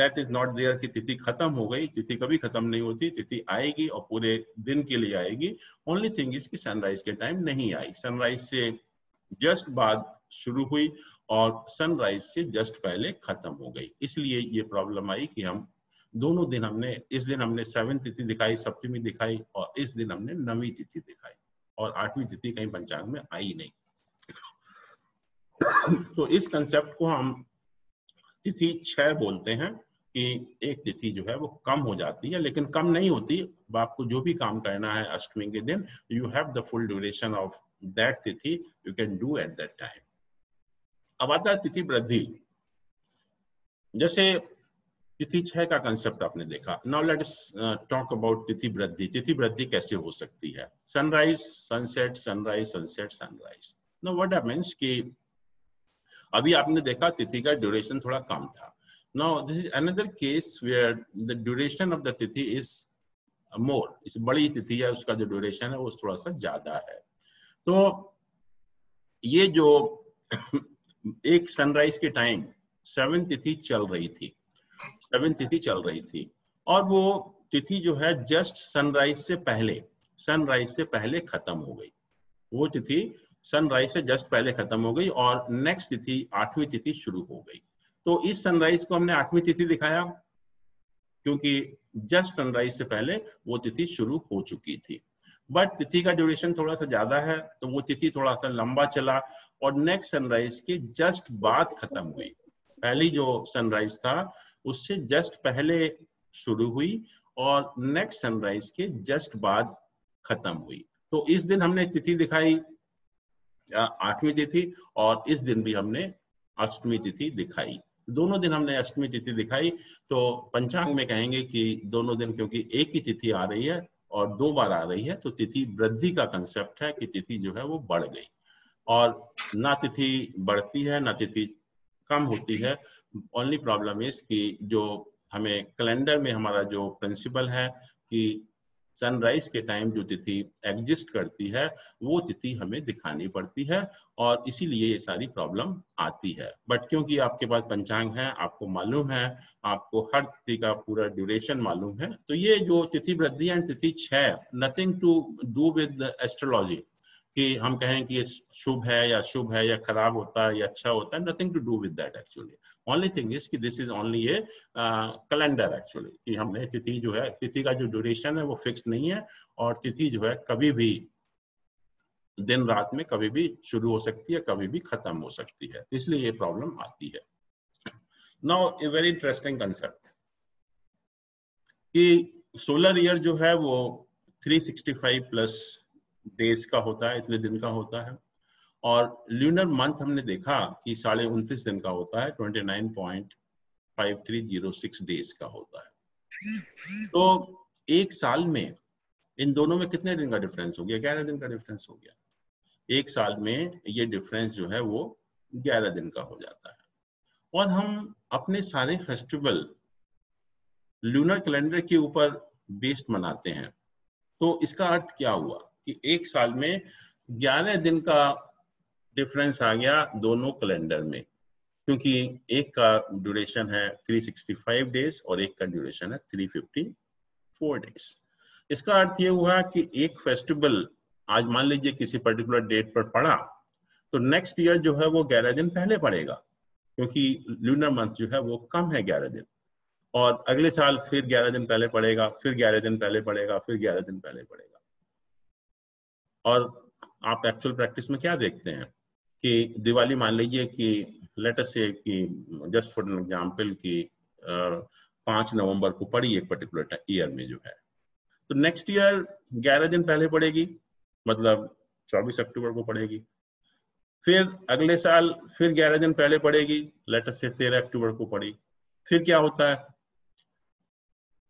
that is not there कि तिथि खत्म हो गई। तिथि कभी खत्म नहीं होती, तिथि आएगी और पूरे दिन के लिए आएगी। ओनली थिंग इज कि सनराइज के टाइम नहीं आई, सनराइज से जस्ट बाद शुरू हुई और सनराइज से जस्ट पहले खत्म हो गई। इसलिए ये प्रॉब्लम आई कि हम दोनों दिन, हमने इस दिन हमने सेवेंथ तिथि दिखाई, सप्तमी दिखाई, और इस दिन हमने नवीं तिथि दिखाई और आठवीं तिथि कहीं पंचांग में आई नहीं। तो इस कंसेप्ट को हम तिथि क्षय बोलते हैं कि एक तिथि जो है वो कम हो जाती है, लेकिन कम नहीं होती। आपको जो भी काम करना है अष्टमी के दिन, you have the full duration of that tithi, you can do at that time. अब आता है तिथि वृद्धि। जैसे तिथि क्षय का कंसेप्ट आपने देखा, now let us talk about tithi vriddhi. तिथि वृद्धि कैसे हो सकती है? Sunrise sunset, sunrise sunset, sunrise. Now what that means कि अभी आपने देखा तिथि का ड्यूरेशन थोड़ा कम था. Now this is another case where the duration of the tithi is more. इस बड़ी तिथि है उसका जो ड्यूरेशन है वो थोड़ा सा ज्यादा है. तो ये जो एक सनराइज के टाइम 7 तिथि चल रही थी, 7 तिथि चल रही थी और वो तिथि जो है जस्ट सनराइज से पहले खत्म हो गई. वो तिथि सनराइज से जस्ट पहले खत्म हो गई और नेक्स्ट तिथि 8वीं तिथि शुरू हो गई. तो इस सनराइज को हमने 8वीं तिथि दिखाया क्योंकि जस्ट सनराइज से पहले वो तिथि शुरू हो चुकी थी. बट तिथि का ड्यूरेशन थोड़ा सा ज्यादा है तो वो तिथि थोड़ा सा लंबा चला और नेक्स्ट सनराइज के जस्ट बाद खत्म हुई. पहली जो सनराइज था उससे जस्ट पहले शुरू हुई और नेक्स्ट सनराइज के जस्ट बाद खत्म हुई. तो इस दिन हमने तिथि दिखाई 8वीं तिथि और इस दिन भी हमने अष्टमी तिथि दिखाई. दोनों दिन हमने अष्टमी तिथि दिखाई. तो पंचांग में कहेंगे कि दोनों दिन क्योंकि एक ही तिथि आ रही है और 2 बार आ रही है तो तिथि वृद्धि का कंसेप्ट है कि तिथि जो है वो बढ़ गई. और ना तिथि बढ़ती है ना तिथि कम होती है. ओनली प्रॉब्लम इज कि जो हमें कैलेंडर में हमारा जो प्रिंसिपल है कि सनराइज के टाइम जो तिथि एग्जिस्ट करती है वो तिथि हमें दिखानी पड़ती है और इसीलिए ये सारी प्रॉब्लम आती है. बट क्योंकि आपके पास पंचांग है, आपको मालूम है, आपको हर तिथि का पूरा ड्यूरेशन मालूम है तो ये जो तिथि वृद्धि and tithi 6 nothing to do with astrology कि हम कहें कि ये शुभ है या खराब होता है या अच्छा होता है. Nothing to do with that actually. Only thing is कि this is only a calendar actually कि हमने तिथि जो है तिथि का जो ड्यूरेशन है वो फिक्स नहीं है और तिथि जो है कभी भी दिन रात में कभी भी शुरू हो सकती है कभी भी खत्म हो सकती है इसलिए ये प्रॉब्लम आती है. Now a very interesting concept कि सोलर ईयर जो है वो 365 प्लस डेज का होता है, इतने दिन का होता है. और ल्यूनर मंथ हमने देखा कि 29.5 दिन का होता है, 29.5306 डेज का होता है. तो एक साल में इन दोनों में कितने दिन का डिफरेंस हो गया? 11 दिन का डिफरेंस हो गया. एक साल में ये डिफरेंस जो है वो 11 दिन का हो जाता है. और हम अपने सारे फेस्टिवल ल्यूनर कैलेंडर के ऊपर बेस्ड मनाते हैं. तो इसका अर्थ क्या हुआ कि एक साल में 11 दिन का डिफरेंस आ गया दोनों कैलेंडर में क्योंकि एक का ड्यूरेशन है 365 डेज और एक का ड्यूरेशन है 354 डेज. इसका अर्थ ये हुआ कि एक फेस्टिवल आज मान लीजिए किसी पर्टिकुलर डेट पर पड़ा तो नेक्स्ट ईयर जो है वो 11 दिन पहले पड़ेगा क्योंकि लूनर मंथ जो है वो कम है 11 दिन. और अगले साल फिर 11 दिन पहले पड़ेगा, फिर 11 दिन पहले पड़ेगा, फिर 11 दिन पहले पड़ेगा. और आप एक्चुअल प्रैक्टिस में क्या देखते हैं कि दिवाली मान लीजिए कि लेट अस से कि जस्ट फॉर एन एग्जांपल कि 5 नवंबर को पड़ी एक पर्टिकुलर ईयर में जो है तो नेक्स्ट ईयर 11 दिन पहले पड़ेगी मतलब 24 अक्टूबर को पड़ेगी. फिर अगले साल फिर 11 दिन पहले पड़ेगी, लेट अस से 13 अक्टूबर को पड़ी. फिर क्या होता है?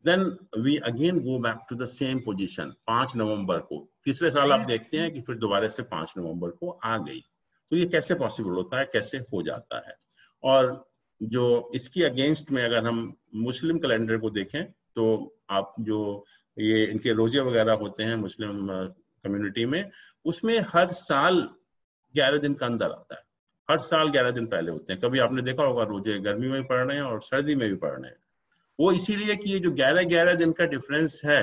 Then we again go back to the same position 5 नवंबर को. तीसरे साल आप देखते हैं कि फिर दोबारा से 5 नवंबर को आ गई. तो ये कैसे पॉसिबल होता है, कैसे हो जाता है? और जो इसकी अगेंस्ट में अगर हम मुस्लिम कैलेंडर को देखें तो आप जो ये इनके रोजे वगैरह होते हैं मुस्लिम कम्युनिटी में उसमें हर साल 11 दिन का अंदर आता है. हर साल 11 दिन पहले होते हैं. कभी आपने देखा होगा रोजे गर्मी में भी पड़ रहे हैं और सर्दी में भी पड़ रहे हैं. वो इसीलिए कि ये जो 11-11 दिन का डिफरेंस है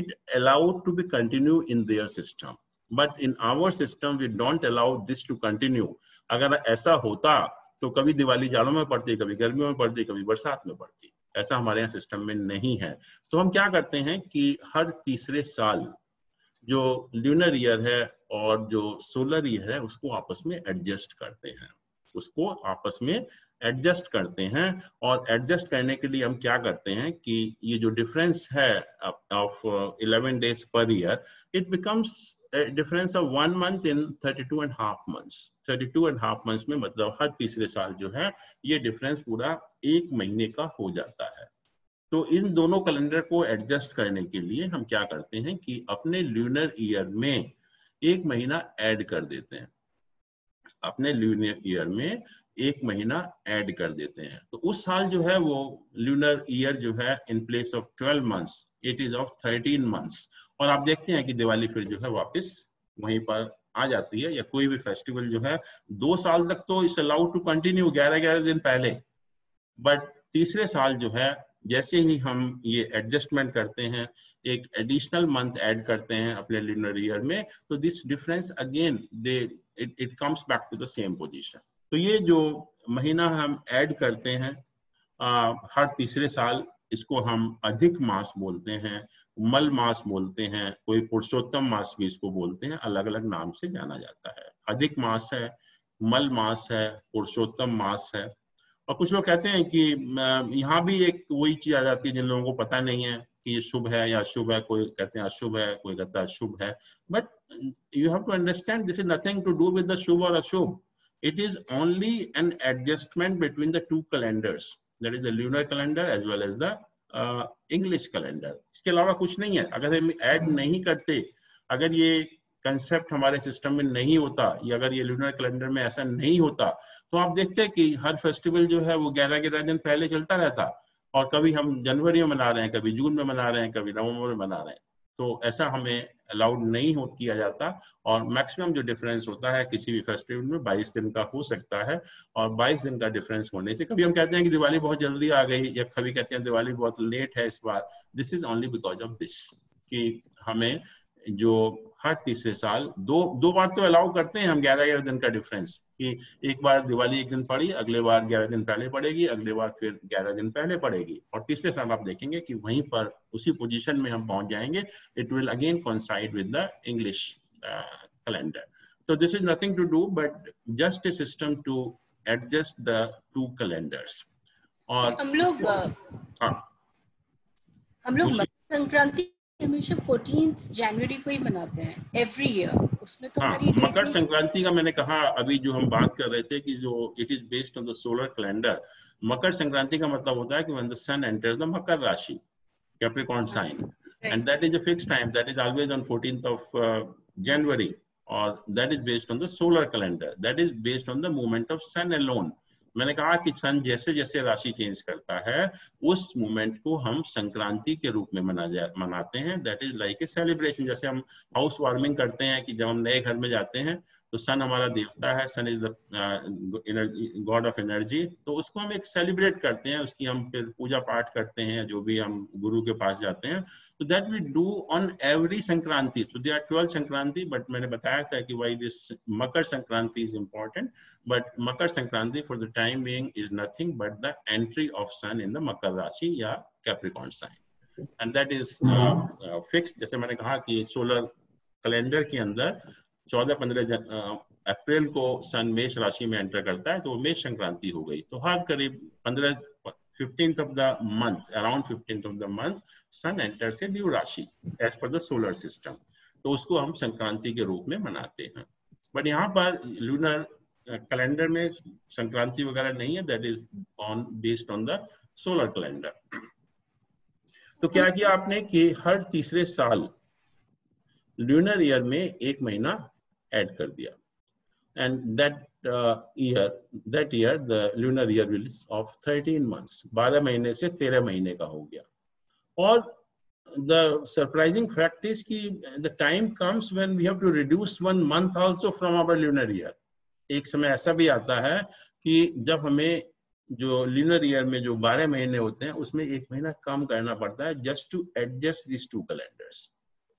it allowed to be continue in their system. But in our system we don't allow this to continue. अगर ऐसा होता तो कभी दिवाली जाड़ों में पड़ती, कभी गर्मियों में पड़ती, कभी बरसात में पड़ती. ऐसा हमारे यहाँ सिस्टम में नहीं है. तो हम क्या करते हैं कि हर तीसरे साल जो ल्यूनर ईयर है और जो सोलर ईयर है उसको आपस में एडजस्ट करते हैं, उसको आपस में एडजस्ट करते हैं. और एडजस्ट करने के लिए हम क्या करते हैं कि ये जो डिफरेंस है of 11 days per year it becomes difference of 1 month in 32.5 months. 32.5 months में मतलब हर तीसरे साल जो है ये डिफरेंस पूरा 1 महीने का हो जाता है. तो इन दोनों कैलेंडर को एडजस्ट करने के लिए हम क्या करते हैं कि अपने ल्यूनर ईयर में 1 महीना ऐड कर देते हैं. अपने ल्यूनर ईयर में एक महीना ऐड कर देते हैं, तो उस साल जो है वो ल्यूनर ईयर जो है in place of 12 months it is of 13 months. और आप देखते हैं कि दिवाली फिर जो है वापस वहीं पर आ जाती है, या कोई भी फेस्टिवल जो है 2 साल तक तो इट्स अलाउड टू कंटिन्यू 11-11 दिन पहले, बट तीसरे साल जो है जैसे ही हम ये एडजस्टमेंट करते हैं एक एडिशनल मंथ ऐड करते हैं अपने ल्यूनर ईयर में, तो this difference again they it comes back to the same position. तो ये जो महीना हम ऐड करते हैं हर तीसरे साल, इसको हम अधिक मास बोलते हैं, मल मास बोलते हैं, कोई पुरुषोत्तम मास भी इसको बोलते हैं, अलग अलग नाम से जाना जाता है। अधिक मास है, मल मास है, पुरुषोत्तम मास है। और कुछ लोग कहते हैं कि यहाँ भी एक वही चीज आ जाती है जिन लोगों को पता नहीं है कि ये शुभ है या अशुभ है, कोई कहते हैं अशुभ है, कोई कहता है अशुभ है, but you have to understand this is nothing to do with the shubh और अशुभ, it is only an adjustment between the two calendars, that is the lunar calendar as well as the English calendar. इसके अलावा कुछ नहीं है। अगर हम add नहीं करते, अगर ये कंसेप्ट हमारे सिस्टम में नहीं होता, या अगर ये लूनर कैलेंडर में ऐसा नहीं होता, तो आप देखते हैं कि हर फेस्टिवल जो है वो 11-11 दिन पहले चलता रहता, और कभी हम जनवरी में मना रहे हैं, कभी जून में मना रहे हैं, कभी नवंबर में मना रहे हैं। तो ऐसा हमें अलाउड नहीं किया जाता, और मैक्सिमम जो डिफरेंस होता है किसी भी फेस्टिवल में 22 दिन का हो सकता है, और 22 दिन का डिफरेंस होने से कभी हम कहते हैं कि दिवाली बहुत जल्दी आ गई, या कभी कहते हैं दिवाली बहुत लेट है इस बार। This is only because of this कि हमें जो हर तीसरे साल दो बार तो अलाउ करते हैं हम 11-11 दिन का डिफरेंस, कि एक बार दिवाली एक दिन पड़ी, अगले बार 11 दिन पहले पड़ेगी, अगले बार फिर 11 दिन पहले पड़ेगी, और तीसरे साल आप देखेंगे कि वहीं पर उसी पोजीशन में हम पहुंच जाएंगे। It will again coincide with the English calendar. तो this is nothing to do but just a system to adjust the two calendars. और हम लोग मकर संक्रांति हमेशा 14 जनवरी को ही मनाते हैं एवरी ईयर, उसमें तो मकर संक्रांति का मैंने कहा अभी जो हम बात कर रहे थे कि जो it is based on the solar calendar. Makar Sankranti का मतलब होता है कि when the sun enters the Makar rashi, Capricorn sign, and that is a fixed time, that is always on 14th of January, और that is based on the solar calendar, that is based on the movement of sun alone. मैंने कहा कि सन जैसे जैसे राशि change करता है उस मोमेंट को हम संक्रांति के रूप में मनाते हैं। That is like a celebration, जैसे हम हाउस वार्मिंग करते हैं कि जब हम नए घर में जाते हैं तो सन हमारा देवता है, sun is the god of energy, तो उसको हम एक सेलिब्रेट करते हैं, उसकी हम फिर पूजा पाठ करते हैं, जो भी हम गुरु के पास जाते हैं, तो that we do on every Sankranti. So they are 12 Sankranti, but मैंने बताया था कि why this Makar Sankranti is important, but Makar Sankranti for the time being is nothing but the entry of sun in the Makar rashi या Capricorn sign, and that is fixed. जैसे मैंने कहा कि solar calendar के अंदर 14-15 अप्रैल को सन मेष राशि में एंटर करता है, तो मेष संक्रांति हो गई। तो हर करीब 15th of the month, around 15th of the month sun enters new rashi as per the solar system, तो उसको हम संक्रांति के रूप में मनाते हैं। बट यहाँ पर लूनर कैलेंडर में संक्रांति वगैरह नहीं है, that is on based on the solar calendar. तो क्या किया आपने कि हर तीसरे साल लूनर ईयर में एक महीना ऐड कर दिया, and that year the lunar year of 13 months 12 महीने से 13 महीने का हो गया। और द सरप्राइजिंग फैक्ट इज कि the time comes when we have to reduce 1 month also from our lunar year. एक समय ऐसा भी आता है कि जब हमें जो लूनर ईयर में जो 12 महीने होते हैं उसमें एक महीना कम करना पड़ता है just to adjust this two calendars,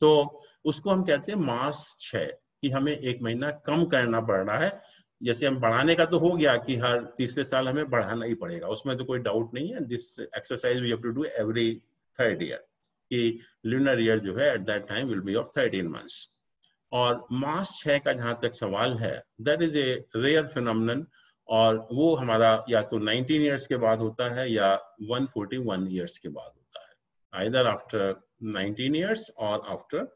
तो उसको हम कहते हैं मास क्षय, कि हमें एक महीना कम करना पड़ रहा है। जैसे हम बढ़ाने का तो हो गया कि हर तीसरे साल हमें बढ़ाना ही पड़ेगा, उसमें तो कोई डाउट नहीं है। This exercise we have to do every third year, कि लूनर ईयर जो है at that time will be of 13 months. और मास क्षय का जहां तक सवाल है, that is a rare phenomenon, और वो हमारा या तो 19 ईयर्स के बाद होता है या 141 ईयर्स के बाद होता है, आइदर आफ्टर 19 years और आफ्टर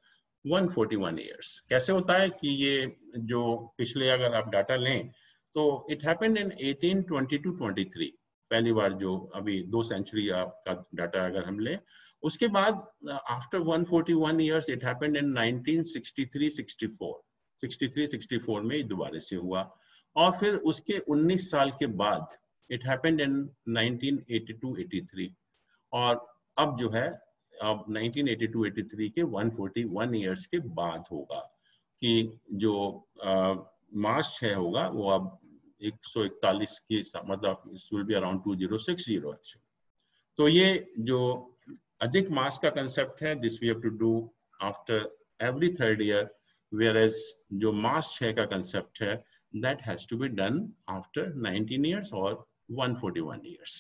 141 years। कैसे होता है कि ये जो पिछले अगर आप डाटा लें तो इट हैपेंड इन 1820 to 23, पहली बार जो अभी 2 सेंचुरी आपका डाटा अगर हम लें, उसके बाद after 141 years it happened in 1963-64 में दोबारा से हुआ। और फिर उसके 19 साल के बाद इट हैपेंड इन 1982-83 और अब जो है अब 1982-83 के 141 इयर्स के बाद होगा कि जो मार्च 6 होगा वो अब 141 के मतलब it will be around 2060 actually. तो ये जो अधिक मास का कंसेप्ट है this we have to do after every third year, whereas जो मास 6 का कंसेप्ट है that has to be done after 19 years or 141 years.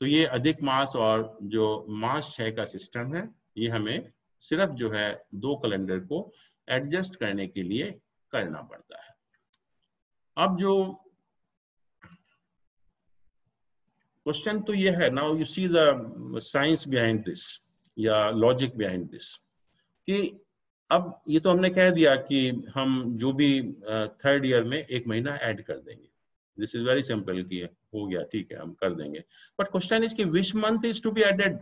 तो ये अधिक मास और जो मास 6 का सिस्टम है ये हमें सिर्फ जो है दो कैलेंडर को एडजस्ट करने के लिए करना पड़ता है। अब जो क्वेश्चन तो ये है, now you see the science behind this या लॉजिक बिहाइंड दिस कि अब ये तो हमने कह दिया कि हम जो भी थर्ड ईयर में एक महीना ऐड कर देंगे, दिस इज वेरी सिंपल कि हो गया ठीक है हम कर देंगे, बट क्वेश्चन इज कि which month is to be added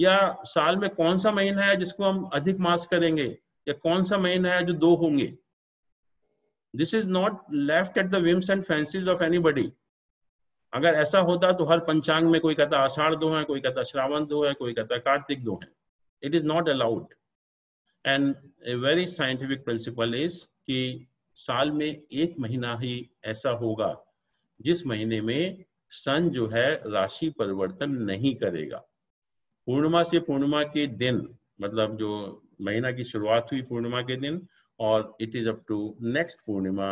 या साल में कौन सा महीना है जिसको हम अधिक मास करेंगे या कौन सा महीना है जो दो होंगे। This is not left at the whims and fancies of anybody. अगर ऐसा होता तो हर पंचांग में कोई कहता आषाढ़ दो है, कोई कहता श्रावण दो है, कोई कहता कार्तिक दो है। It is not allowed and a very scientific principle is कि साल में एक महीना ही ऐसा होगा जिस महीने में सन जो है राशि परिवर्तन नहीं करेगा। पूर्णिमा से पूर्णिमा के दिन मतलब जो महीना की शुरुआत हुई पूर्णिमा के दिन और it is up to next पूर्णिमा,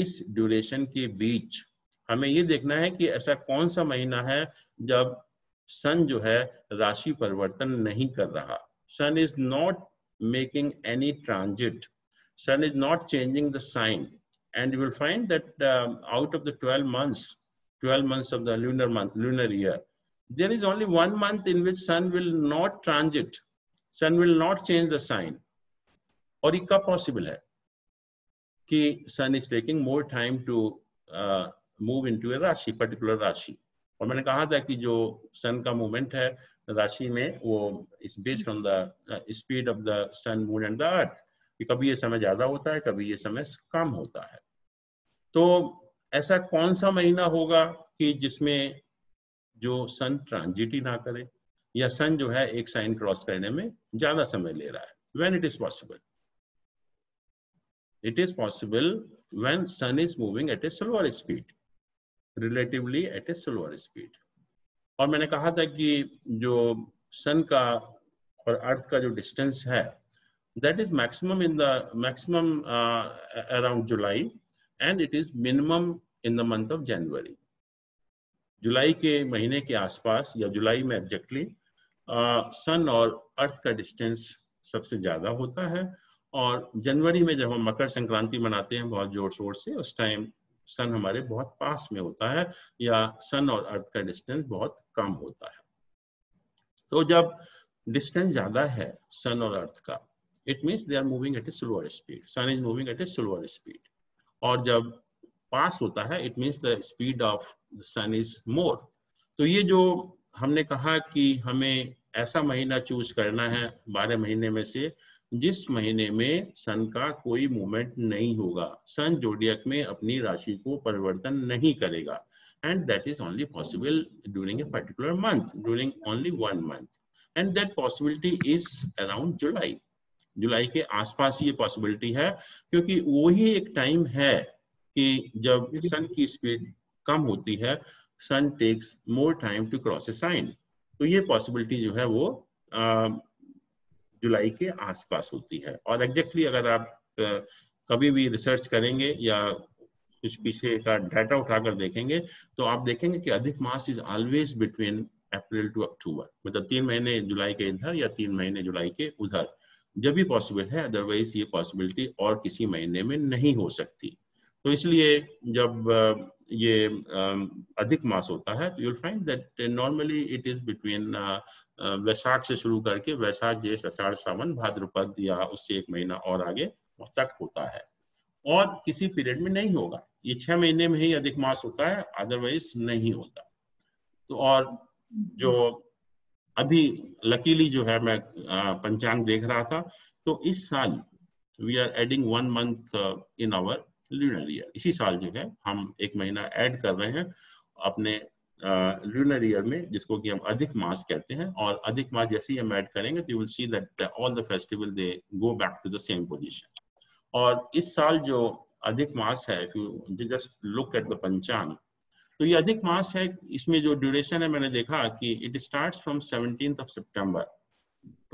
इस ड्यूरेशन के बीच हमें ये देखना है कि ऐसा कौन सा महीना है जब सन जो है राशि परिवर्तन नहीं कर रहा। Sun is not making any transit, sun is not changing the sign, and you will find that out of the 12 months of the lunar year there is only one month in which sun will not transit, sun will not change the sign. Aur ye kab possible hai ki sun is taking more time to move into a rashi, particular rashi, aur maine kaha tha ki jo sun ka movement hai राशि में वो is based on the speed of the sun moon and the earth कि कभी ये समय ज्यादा होता है कभी ये समय कम होता है। तो ऐसा कौन सा महीना होगा कि जिसमें जो सन ट्रांजिट ही ना करे या सन जो है एक साइन क्रॉस करने में ज्यादा समय ले रहा है। When it is possible when sun is moving at a slower speed, relatively at a slower speed. और मैंने कहा था कि जो सन का और अर्थ का जो डिस्टेंस है that is maximum in the maximum around July and it is minimum in the month of January. जुलाई के महीने के आसपास या जुलाई में एग्जैक्टली सन और अर्थ का डिस्टेंस सबसे ज्यादा होता है और जनवरी में जब हम मकर संक्रांति मनाते हैं बहुत जोर शोर से उस टाइम सन हमारे बहुत पास में होता है या सन और अर्थ का डिस्टेंस बहुत कम होता है। तो जब डिस्टेंस ज्यादा है सन और अर्थ का it means they are moving at a slower speed, sun is moving at a slower speed. और जब पास होता है it means the speed of the sun is more. तो ये जो हमने कहा कि हमें ऐसा महीना चूज करना है 12 महीने में से जिस महीने में सन का कोई मूवमेंट नहीं होगा, सन जोडियक में अपनी राशि को परिवर्तन नहीं करेगा and that is only possible during a particular month, during only one month and that possibility is around July. जुलाई के आसपास ये पॉसिबिलिटी है क्योंकि वो ही एक टाइम है कि जब सन की स्पीड कम होती है, sun takes more time to cross a sign. तो ये पॉसिबिलिटी जो है वो जुलाई के आसपास होती है और एग्जैक्टली अगर आप कभी भी रिसर्च करेंगे या कुछ पीछे का डाटा उठाकर देखेंगे तो आप देखेंगे कि अधिक मास is always between April to October, मतलब 3 महीने जुलाई के इधर या 3 महीने जुलाई के उधर जब भी पॉसिबल है, अदरवाइज ये पॉसिबिलिटी और किसी महीने में नहीं हो सकती। तो इसलिए जब ये अधिक मास होता है तो you will find that normally it is between Vaishakh से शुरू करके वैशाख ज्येष्ठ आषाढ़ सावन भाद्रपद या उससे एक महीना और आगे तक होता है और किसी पीरियड में नहीं होगा। ये 6 महीने में ही अधिक मास होता है, अदरवाइज नहीं होता। तो और जो अभी लकीली जो है मैं पंचांग देख रहा था तो इस साल we are adding 1 month in our lunar year. इसी साल जो है हम एक महीना ऐड कर रहे हैं अपने लूनर ईयर में, जिसको कि हम अधिक मास कहते हैं। और अधिक मास जैसे ही हम ऐड करेंगे तो you will see that all the festival they go back to the same position. और इस साल जो अधिक मास है, जस्ट लुक एट द पंचांग, तो ये अधिक मास है, इसमें जो ड्यूरेशन है मैंने देखा कि it starts from 17 September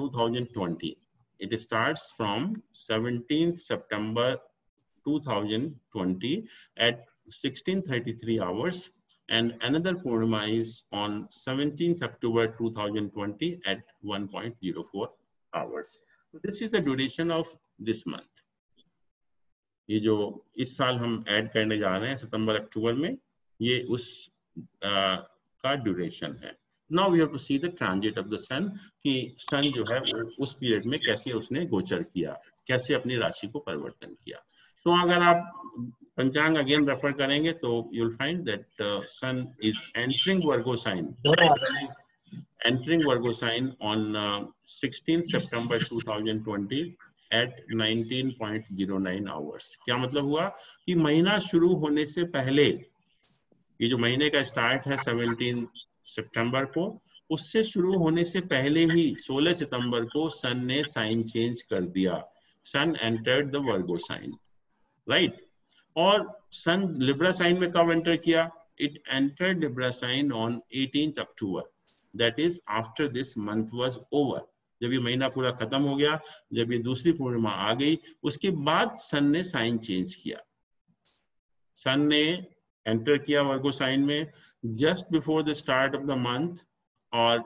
2020, it starts from 17 September 2020 at 16:33 hours, and another Purnima is on 17th October 2020 at 1.04 hours. So this is the duration of this month. ये जो इस साल हम ऐड करने जा रहे हैं सितंबर अक्टूबर में, ये उस का ड्यूरेशन है। Now we have to see the transit of the sun, कि सन जो है उस पीरियड में कैसे उसने गोचर किया, कैसे अपनी राशि को परिवर्तन किया। तो अगर आप पंचांग अगेन रेफर करेंगे तो you will find that sun is entering Virgo sign, entering Virgo sign on 16 September 2020 at 19.09 hours. क्या मतलब हुआ कि महीना शुरू होने से पहले, ये जो महीने का स्टार्ट है 17 सितंबर को, उससे शुरू होने से पहले ही 16 सितंबर को सन ने साइन चेंज कर दिया। Sun entered the Virgo sign, right? और सन लिब्रा साइन में कब एंटर किया? It entered Libra sign on 18 October, that is after this month was over. जब ये महीना पूरा खत्म हो गया, जब ये दूसरी पूर्णिमा आ गई, उसके बाद सन ने साइन चेंज किया। सन ने एंटर किया वर्गो साइन में just before the start of the month, और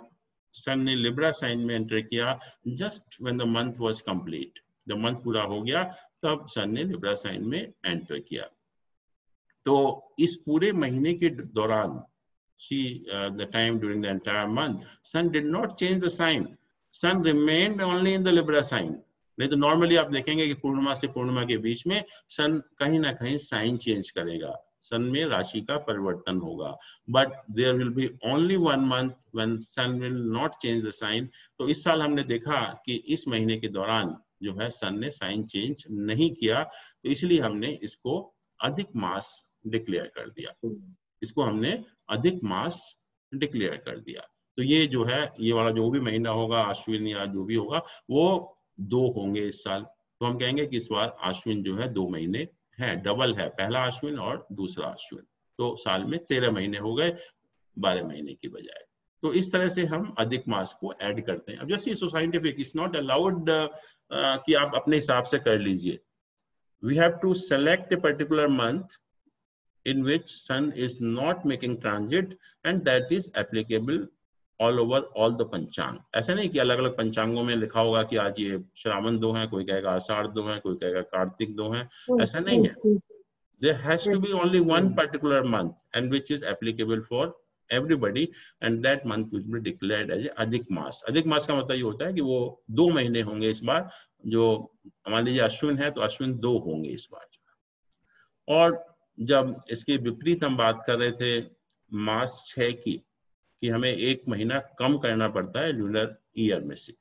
सन ने लिब्रा साइन में एंटर किया just when the month was complete. जब मंथ पूरा हो गया तब सन ने लिब्रा साइन में एंटर किया। तो इस पूरे महीने के दौरान, see the time during the entire month, sun did not change the sign, sun remained only in the Libra sign. नहीं तो नॉर्मली आप देखेंगे कि पूर्णिमा से पूर्णिमा के बीच में सन कहीं ना कहीं साइन चेंज करेगा, सन में राशि का परिवर्तन होगा। But there will be only one month when sun will not change the sign. तो इस साल हमने देखा कि इस महीने के दौरान जो है सन ने साइन चेंज नहीं किया, तो इसलिए हमने इसको अधिक मास डिक्लेयर कर दिया, तो ये जो है, ये वाला जो भी महीना होगा, अश्विन या जो भी होगा, वो दो होंगे इस साल। तो हम कहेंगे कि इस बार अश्विन जो है 2 महीने है, डबल है, पहला अश्विन और दूसरा अश्विन। तो साल में 13 महीने हो गए 12 महीने की बजाय। तो इस तरह से हम अधिक मास को ऐड करते हैं। अब जैसे साइंटिफिक, इट्स नॉट अलाउड कि आप अपने हिसाब से कर लीजिए। We have to select a particular month in which sun is not making transit, and that is applicable all over all the panchang. ऐसा नहीं कि अलग अलग पंचांगों में लिखा होगा कि आज ये श्रावण 2 है, कोई कहेगा आषाढ़ 2 है, कोई कहेगा कार्तिक 2 है, ऐसा नहीं है। There has to be only one particular month and which is applicable for everybody, and that month will be declared as अधिक मास। अधिक मास का मतलब ये होता है कि वो 2 महीने होंगे इस बार। जो मान लीजिए अश्विन है तो अश्विन 2 होंगे इस बार। और जब इसके विपरीत हम बात कर रहे थे मास 6 की, कि हमें 1 महीना कम करना पड़ता है लूनर ईयर में से।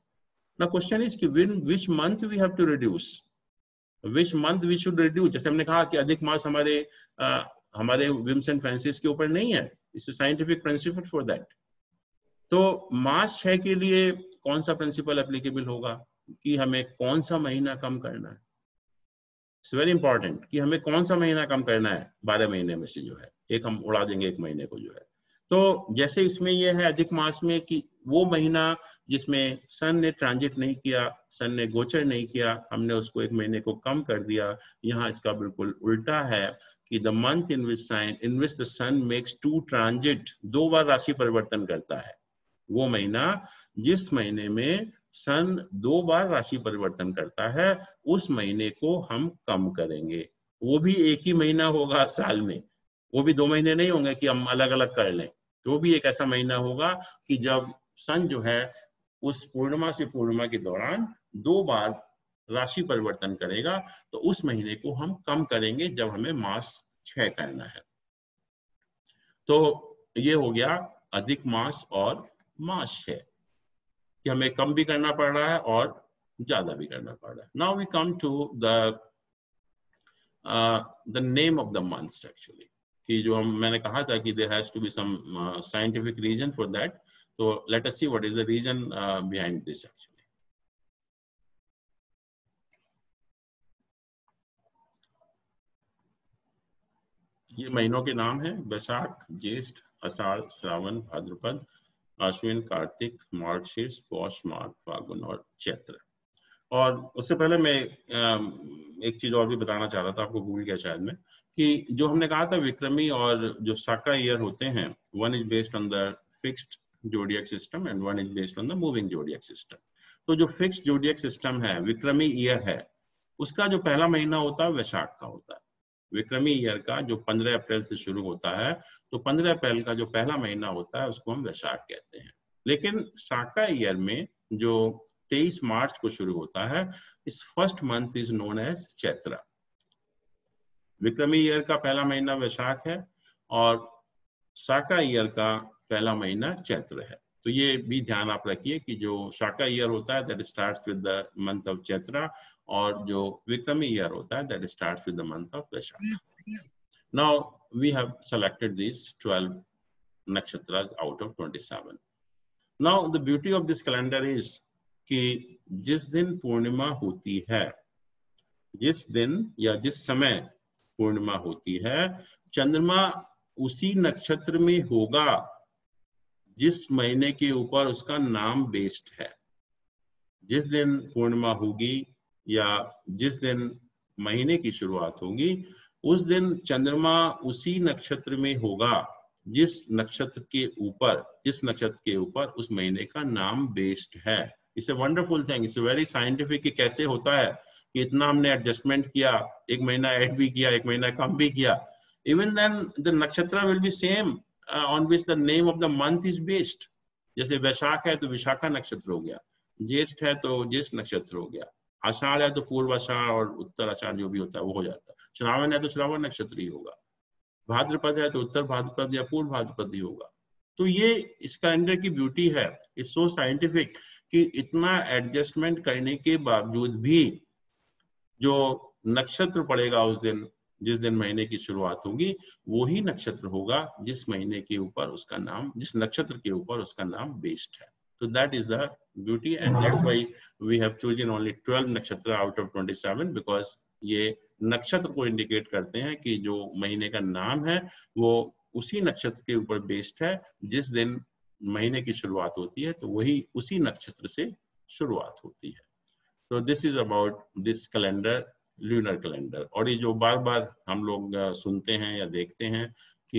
Now question is कि which month we have to reduce, which month we should reduce। जैसे हमने कहा कि अधिक मास हमारे whims and fancies के ऊपर नहीं है, it's a scientific principle for that. तो मास 6 के लिए कौन सा प्रिंसिपल एप्लीकेबल होगा कि हमें कौन सा महीना कम करना है। इट्स वेरी इंपॉर्टेंट कि हमें कौन सा महीना कम करना है। 12 महीने में से जो है एक हम उड़ा देंगे, 1 महीने को जो है। तो जैसे इसमें यह है अधिक मास में कि वो महीना जिसमें सन ने ट्रांजिट नहीं किया, सन ने गोचर नहीं किया, हमने उसको 1 महीने को कम कर दिया। यहाँ इसका बिल्कुल उल्टा है कि the month in which the sun makes 2 transit, 2 बार राशि परिवर्तन करता है, वो महीना जिस महीने में सन 2 बार राशि परिवर्तन करता है, उस महीने को हम कम करेंगे। वो भी एक ही महीना होगा साल में, वो भी 2 महीने नहीं होंगे कि हम अलग अलग कर लें। तो भी एक ऐसा महीना होगा कि जब सन जो है उस पूर्णिमा से पूर्णिमा के दौरान 2 बार राशि परिवर्तन करेगा, तो उस महीने को हम कम करेंगे जब हमें मास 6 करना है। तो ये हो गया अधिक मास और मास 6 कि हमें कम भी करना पड़ रहा है और ज्यादा भी करना पड़ रहा है। Now we come to the the name of the months actually. कि जो हम मैंने कहा था कि there has to be some scientific reason for that. So let us see what is the reason behind this actually. ये महीनों के नाम है वैशाख, ज्येष्ठ, आषाढ़, श्रावण, भाद्रपद, अश्विन, कार्तिक, मार्गशीर्ष, पौष, माघ, फाल्गुन और चैत्र। और उससे पहले मैं एक चीज और भी बताना चाह रहा था, आपको भूल गया शायद मैं, कि जो हमने कहा था विक्रमी और जो साका ईयर होते हैं, one is based on the fixed zodiac system and one is based on the moving zodiac system. तो जो फिक्स्ड जोडियक सिस्टम है, विक्रमी ईयर है, उसका जो पहला महीना होता है वैशाख का होता है। विक्रमी ईयर का जो 15 अप्रैल से शुरू होता है, तो 15 अप्रैल का जो पहला महीना होता है उसको हम वैशाख कहते हैं। लेकिन साका ईयर में जो 23 मार्च को शुरू होता है, इस first month is known as Chaitra. Vikrami year का पहला महीना वैशाख है और साका ईयर का पहला महीना चैत्र है। तो ये भी ध्यान आप रखिए कि जो साका ईयर होता है that starts with the month of Chaitra, और जो विक्रमी ईयर होता है that starts with the month of Vaishakh. Now we have selected this 12 nakshatras out of 27। Now the beauty of this calendar is कि जिस दिन पूर्णिमा होती है, जिस दिन या जिस समय पूर्णिमा होती है, चंद्रमा उसी नक्षत्र में होगा जिस महीने के ऊपर उसका नाम बेस्ड है। जिस दिन पूर्णिमा होगी या जिस दिन महीने की शुरुआत होगी, उस दिन चंद्रमा उसी नक्षत्र में होगा जिस नक्षत्र के ऊपर उस महीने का नाम बेस्ड है। It's a wonderful thing, it's very scientific कि कैसे होता है कि इतना हमने एडजस्टमेंट किया, एक महीना ऐड भी किया, एक महीना कम भी किया। Even then the nakshatra will be same on which the name of the month is based. जैसे वैशाख है तो विशाखा नक्षत्र हो गया, ज्येष्ठ है तो ज्येष्ठ नक्षत्र हो गया, आषाढ़ है तो पूर्व आषाढ़ और उत्तर आषाढ़ जो भी होता है वो हो जाता है, श्रावण है तो श्रावण नक्षत्र ही होगा, भाद्रपद है तो उत्तर भाद्रपद या पूर्व भाद्रपद ही होगा। तो ये इस कैलेंडर की ब्यूटी है, इट्स सो साइंटिफिक कि इतना एडजस्टमेंट करने के बावजूद भी जो नक्षत्र पड़ेगा उस दिन, जिस दिन महीने की शुरुआत होगी, वो ही नक्षत्र होगा जिस महीने के ऊपर उसका नाम, जिस नक्षत्र के ऊपर उसका नाम बेस्ड है। तो that is the beauty and that's why we have chosen only 12 nakshatra out of 27, because ये नक्षत्र को इंडिकेट करते हैं कि जो महीने का नाम है वो उसी नक्षत्र के ऊपर बेस्ड है। जिस दिन महीने की शुरुआत होती है तो वही उसी नक्षत्र से शुरुआत होती है। तो this is about this calendar, lunar calendar. और ये जो बार बार हम लोग सुनते हैं या देखते हैं कि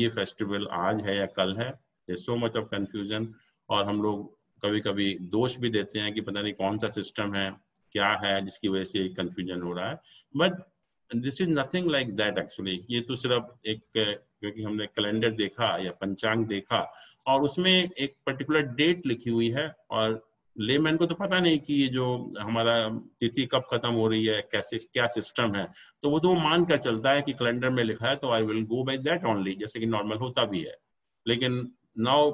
ये फेस्टिवल आज है या कल है, सो मच ऑफ कंफ्यूजन, और हम लोग कभी कभी दोष भी देते हैं कि पता नहीं कौन सा सिस्टम है, क्या है जिसकी वजह से कंफ्यूजन हो रहा है। But this is nothing like that actually. ये तो सिर्फ एक, क्योंकि हमने कैलेंडर देखा या पंचांग देखा और उसमें एक पर्टिकुलर डेट लिखी हुई है, और लेमैन को तो पता नहीं कि ये जो हमारा तिथि कब खत्म हो रही है, कैसे क्या सिस्टम है, तो वो मान कर चलता है कि कैलेंडर में लिखा है तो I will go by that only, जैसे कि नॉर्मल होता भी है। लेकिन now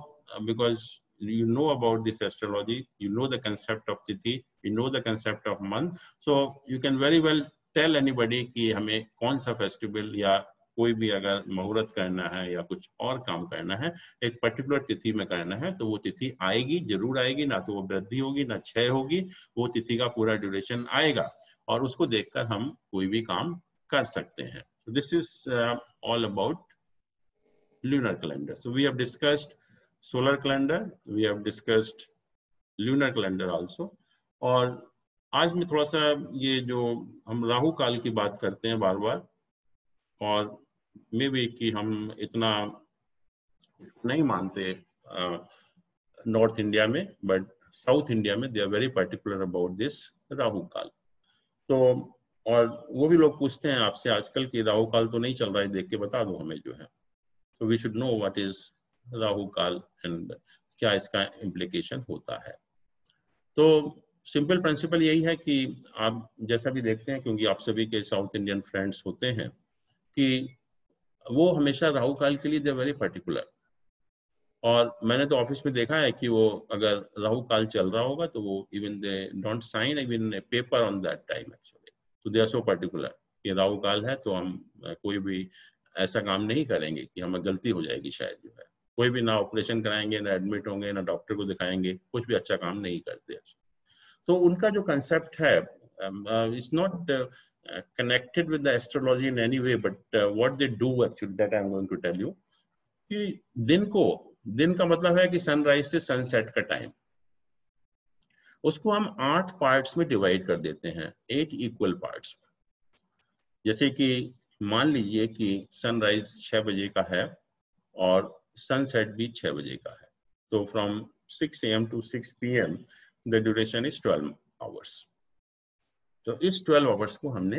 because you know about this astrology, you know the concept of tithi, you know the concept of month, so you can very well tell anybody कि हमें कौन सा फेस्टिवल या कोई भी अगर मुहूर्त करना है या कुछ और काम करना है, एक पर्टिकुलर तिथि में करना है, तो वो तिथि आएगी, जरूर आएगी, ना तो वो वृद्धि होगी ना क्षय होगी, वो तिथि का पूरा ड्यूरेशन आएगा और उसको देखकर हम कोई भी काम कर सकते हैं। This is all about lunar calendar. So we have discussed solar calendar, we have discussed lunar calendar also. और आज मैं थोड़ा सा ये जो हम राहु काल की बात करते हैं बार बार, और मे बी कि हम इतना नहीं मानते नॉर्थ इंडिया में, बट साउथ इंडिया में they are very particular about this Rahu kaal. तो और वो भी लोग पूछते हैं आपसे आजकल कि राहु काल तो नहीं चल रहा है, देख के बता दो हमें जो है। तो we should know what is Rahu kaal and क्या इसका इम्प्लीकेशन होता है। तो सिंपल प्रिंसिपल यही है कि आप जैसा भी देखते हैं, क्योंकि आप सभी के साउथ इंडियन फ्रेंड्स होते हैं, कि वो हमेशा राहु काल के लिए दे वेरी पर्टिकुलर। और मैंने तो ऑफिस में देखा है कि वो अगर राहु काल चल रहा होगा तो वो even they don't sign even paper on that time actually. तो दे आर सो पर्टिकुलर कि राहु काल है तो हम कोई भी ऐसा काम नहीं करेंगे कि हमें गलती हो जाएगी शायद, जो है कोई भी ना ऑपरेशन कराएंगे, ना एडमिट होंगे, ना डॉक्टर को दिखाएंगे, कुछ भी अच्छा काम नहीं करते। तो उनका जो कंसेप्ट है it's not connected with the astrology in any way, but what they do actually that I am going to tell you कि दिन का मतलब है कि सनराइज से सनसेट का टाइम, उसको हम 8 पार्ट्स में डिवाइड कर देते हैं, 8 इक्वल पार्ट्स। जैसे कि मान लीजिए कि सनराइज 6 बजे का है और सनसेट भी 6 बजे का है, तो from 6 AM to 6 PM the duration is 12 hours। तो इस 12 आवर्स को हमने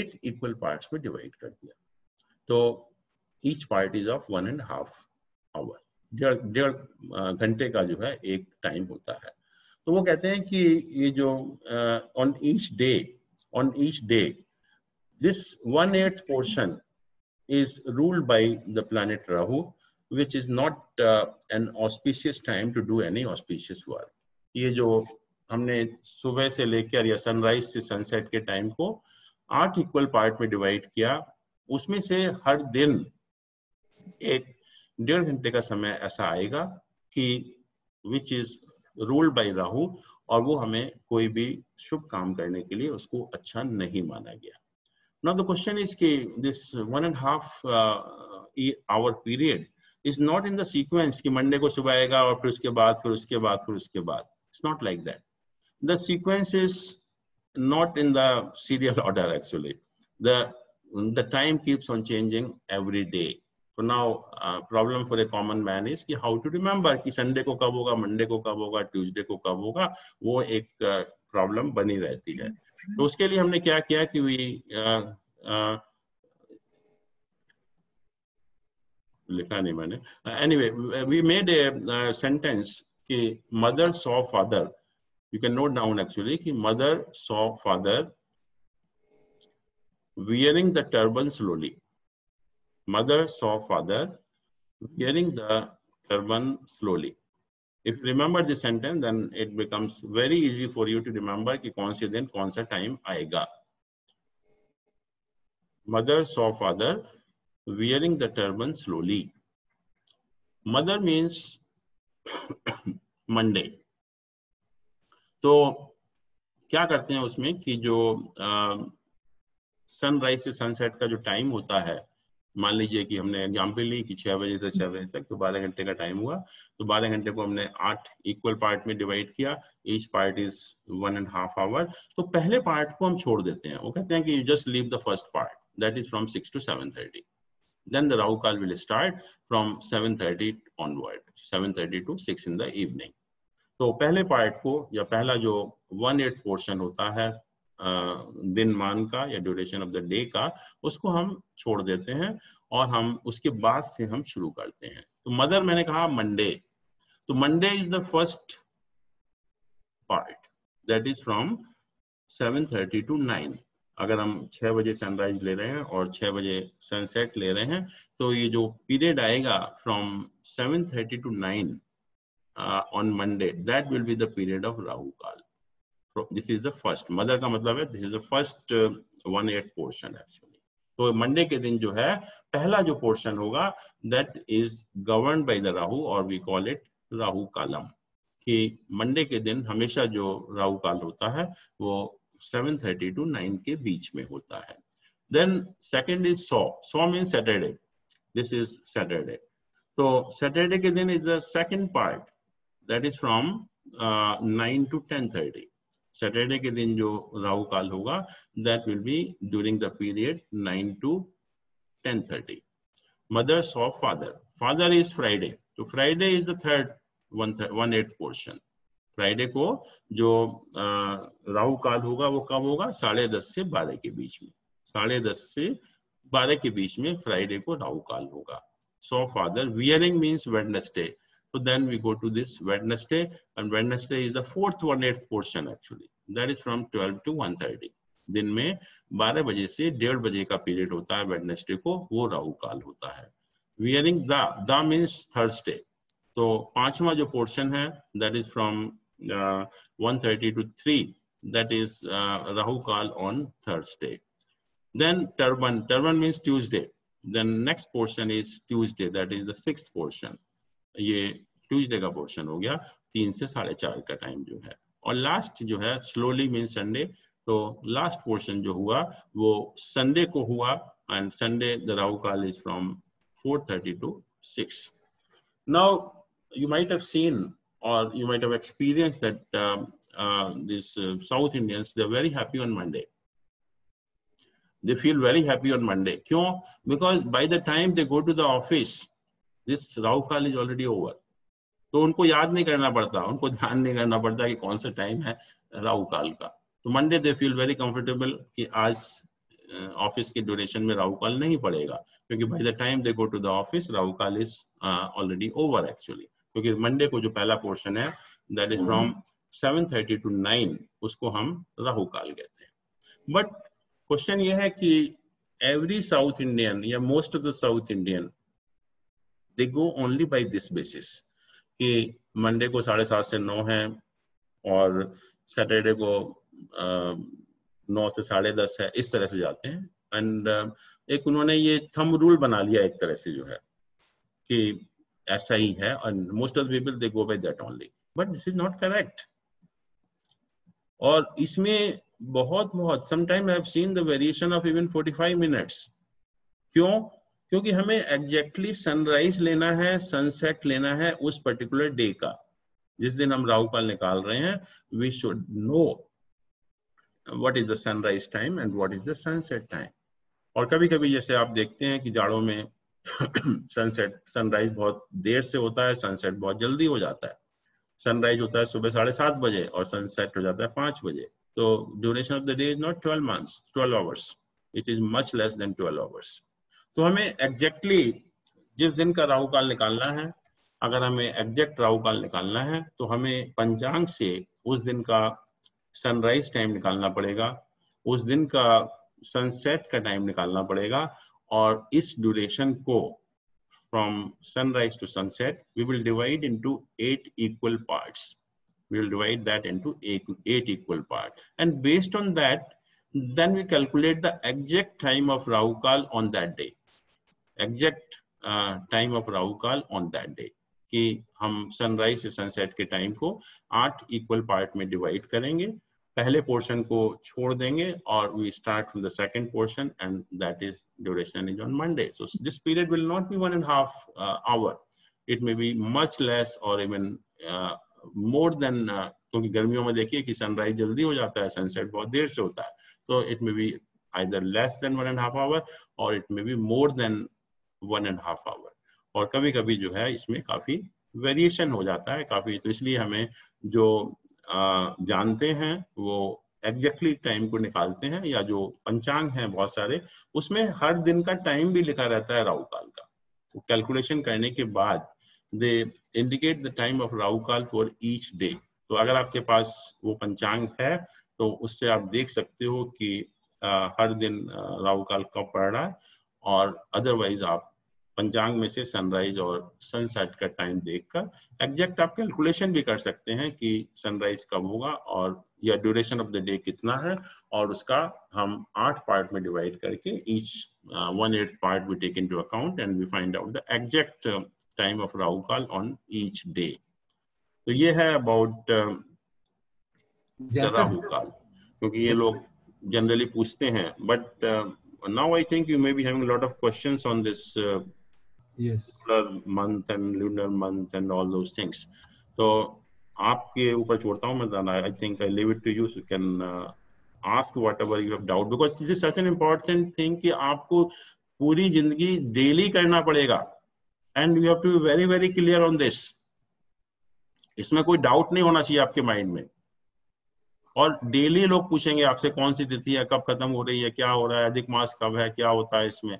8 इक्वल पार्ट्स में डिवाइड कर दिया। तो each part is of 1.5 hour, 1.5 घंटे का जो है एक टाइम होता है। तो वो कहते हैं कि ये जो on each day this 1/8 portion is ruled by the planet Rahu, which is not an auspicious time to do any auspicious work. ये जो हमने सुबह से लेकर या सनराइज से सनसेट के टाइम को 8 इक्वल पार्ट में डिवाइड किया, उसमें से हर दिन 1.5 घंटे का समय ऐसा आएगा कि which is ruled by Rahu, और वो हमें कोई भी शुभ काम करने के लिए उसको अच्छा नहीं माना गया। नाउ द क्वेश्चन इज कि this 1.5 hour period is not in the sequence कि मंडे को सुबह आएगा और फिर उसके बाद it's not like that. The sequence is not in the serial order actually. The time keeps on changing every day. So now problem for a common man is कि how to remember कि Sunday को कब होगा, Monday को कब होगा, Tuesday को कब होगा, वो एक problem बनी रहती है। तो उसके लिए हमने क्या किया कि लिखा नहीं मैंने। Anyway, we made a sentence कि mother saw father. You can note down actually कि mother saw father wearing the turban slowly. Mother saw father wearing the turban slowly. If you remember this sentence, then it becomes very easy for you to remember कि कौन से दिन कौन सा time आएगा। Mother saw father wearing the turban slowly. Mother means Monday. तो क्या करते हैं उसमें कि जो सनराइज से सनसेट का जो टाइम होता है, मान लीजिए कि हमने एग्जाम्पल ली कि 6 बजे से 6 बजे तक, तो 12 घंटे का टाइम हुआ। तो 12 घंटे को हमने 8 इक्वल पार्ट में डिवाइड किया, ईच पार्ट इज 1.5 आवर। तो पहले पार्ट को हम छोड़ देते हैं, वो कहते हैं कि you just leave the first part that is from 6 to 7:30, then the Rahu kaal will start from 7:30 onward, 7:30 to 6 in the evening. तो पहले पार्ट को या पहला जो 1/8 पोर्शन होता है दिन मान का या ड्यूरेशन ऑफ द डे का, उसको हम छोड़ देते हैं और हम उसके बाद से हम शुरू करते हैं। तो मदर मैंने कहा मंडे, तो Monday is the first part that is from 7:30 to 9। अगर हम 6 बजे सनराइज ले रहे हैं और 6 बजे सनसेट ले रहे हैं, तो ये जो पीरियड आएगा from 7:30 to 9 on Monday, that will be the period of Rahu Kaal. So this is the first. Mother का मतलब है this is the first 1/8 portion actually. So Monday के दिन जो है पहला जो portion होगा that is governed by the Rahu, or we call it Rahu Kalam. कि Monday के दिन हमेशा जो Rahu Kaal होता है वो 7:30 to 9 के बीच में होता है। Then second is Saw. Saw means Saturday. This is Saturday. So Saturday के दिन is the second part. That is from 9 to 10:30. Saturday के दिन जो राहु काल होगा that will be during the period 9 to 10:30. Mother saw father. Father is Friday. So Friday is the third 1/8 portion. Friday को जो राहु काल होगा वो कब होगा? 10:30 से 12 के बीच में, 10:30 से 12 के बीच में Friday को राहु काल होगा। Saw father wearing means Wednesday. So then we go to this Wednesday, and Wednesday is the fourth 1/8 portion actually. That is from 12 to 1:30. दिन में 12 बजे से 1:30 बजे का पीरियड होता है Wednesday को, वो राहु काल होता है। Wearing the means Thursday. तो पांचवा जो पोर्शन है that is from 1:30 to 3. that is Rahu Kal on Thursday. Then Turban, Turban means Tuesday. Then next portion is Tuesday, that is the sixth portion. ये Tuesday का portion हो गया 3 से 4:30 का time जो है. और last जो है slowly means Sunday. तो last portion जो हुआ वो Sunday को हुआ and Sunday the Rahu Kal is from 4:30 to 6. Now you might have seen or you might have experienced that these South Indians, they are very happy on Monday. They feel very happy on Monday. Why? Because by the time they go to the office, this Rahu Kal is already over. तो उनको याद नहीं करना पड़ता, उनको ध्यान नहीं करना पड़ता कि कौन सा टाइम है राहु काल का. तो Monday they feel very comfortable कि आज ऑफिस के ड्यूरेशन में राहु काल नहीं पड़ेगा, क्योंकि by the time they go to the office Rahu kaal is already over actually. क्योंकि मंडे को जो पहला पोर्शन है दैट इज फ्रॉम 7:30 to 9, उसको हम राहु काल कहते हैं. बट क्वेश्चन ये है कि एवरी साउथ इंडियन या most of the south Indian they go only by this basis कि मंडे को 7:30 से 9 है और सैटरडे को 9 से 10:30 है, इस तरह से जाते हैं. एंड एक उन्होंने ये थंब रूल बना लिया एक तरह से जो है कि ऐसा ही है and most of the people they go by that only. But this is not correct. और इसमें बहुत sometime I have seen the variation of even 45 minutes. क्यों? क्योंकि हमें एग्जैक्टली सनराइज लेना है, सनसेट लेना है उस पर्टिकुलर डे का जिस दिन हम राहु काल निकाल रहे हैं. We should know what is the sunrise time and what is the sunset time. और कभी कभी जैसे आप देखते हैं कि जाड़ों में सनराइज बहुत देर से होता है, सनसेट बहुत जल्दी हो जाता है. सनराइज होता है सुबह 7:30 बजे और सनसेट हो जाता है 5 बजे. तो duration of the day is not 12 hours, it is much less than 12 hours. तो हमें एग्जैक्टली जिस दिन का राहु काल निकालना है, अगर हमें एग्जैक्ट राहु काल निकालना है तो हमें पंचांग से उस दिन का सनराइज टाइम निकालना पड़ेगा, उस दिन का सनसेट का टाइम निकालना पड़ेगा. और इस ड्यूरेशन को from sunrise to sunset we will divide into 8 equal parts. We will divide that into 8 equal part and based on that then we calculate the exact time of Rahu Kal on that day. Exact time of Rahu Kal on that day कि हम sunrise से sunset के time को 8 equal part में divide करेंगे. पहले portion को छोड़ देंगे और we start from the second portion and that is duration is on Monday. So this period will not be 1.5 hour. It may be much less or even more than. क्योंकि गर्मियों में देखिए कि sunrise जल्दी हो जाता है, sunset बहुत देर से होता है. So it may be either less than 1.5 hour or it may be more than 1.5 hour. और कभी कभी जो है इसमें काफी वेरिएशन हो जाता है काफी. तो इसलिए हमें जो जानते हैं वो एग्जैक्टली टाइम को निकालते हैं, या जो पंचांग हैं बहुत सारे उसमें हर दिन का टाइम भी लिखा रहता है राहु काल का. तो कैलकुलेशन करने के बाद they indicate the time of Rahu kaal for each day. तो अगर आपके पास वो पंचांग है तो उससे आप देख सकते हो कि हर दिन राहु काल कब पड़ रहा है. और अदरवाइज आप पंचांग में से सनराइज और सनसेट का टाइम देखकर एग्जैक्ट आप कैलकुलेशन भी कर सकते हैं कि सनराइज कब होगा और या ड्यूरेशन ऑफ द डे कितना है. और उसका हम 8 पार्ट में डिवाइड करके each 1/8 part we take into account and we find out the exact time of Rahu kaal on each day. तो ये है अबाउट राहु काल, क्योंकि ये लोग जनरली पूछते हैं. But now I think you may be having lot of questions on this month and lunar month and all those things. तो आपके ऊपर छोड़ता हूँ मैं. I think I leave it to you, so you can ask whatever you have doubt, because this is such an important thing कि आपको पूरी जिंदगी डेली करना पड़ेगा and you have to be very very clear on this. इसमें कोई doubt नहीं होना चाहिए आपके माइंड में. और डेली लोग पूछेंगे आपसे कौन सी तिथि है, कब खत्म हो रही है, क्या हो रहा है, अधिक मास कब है, क्या होता है इसमें.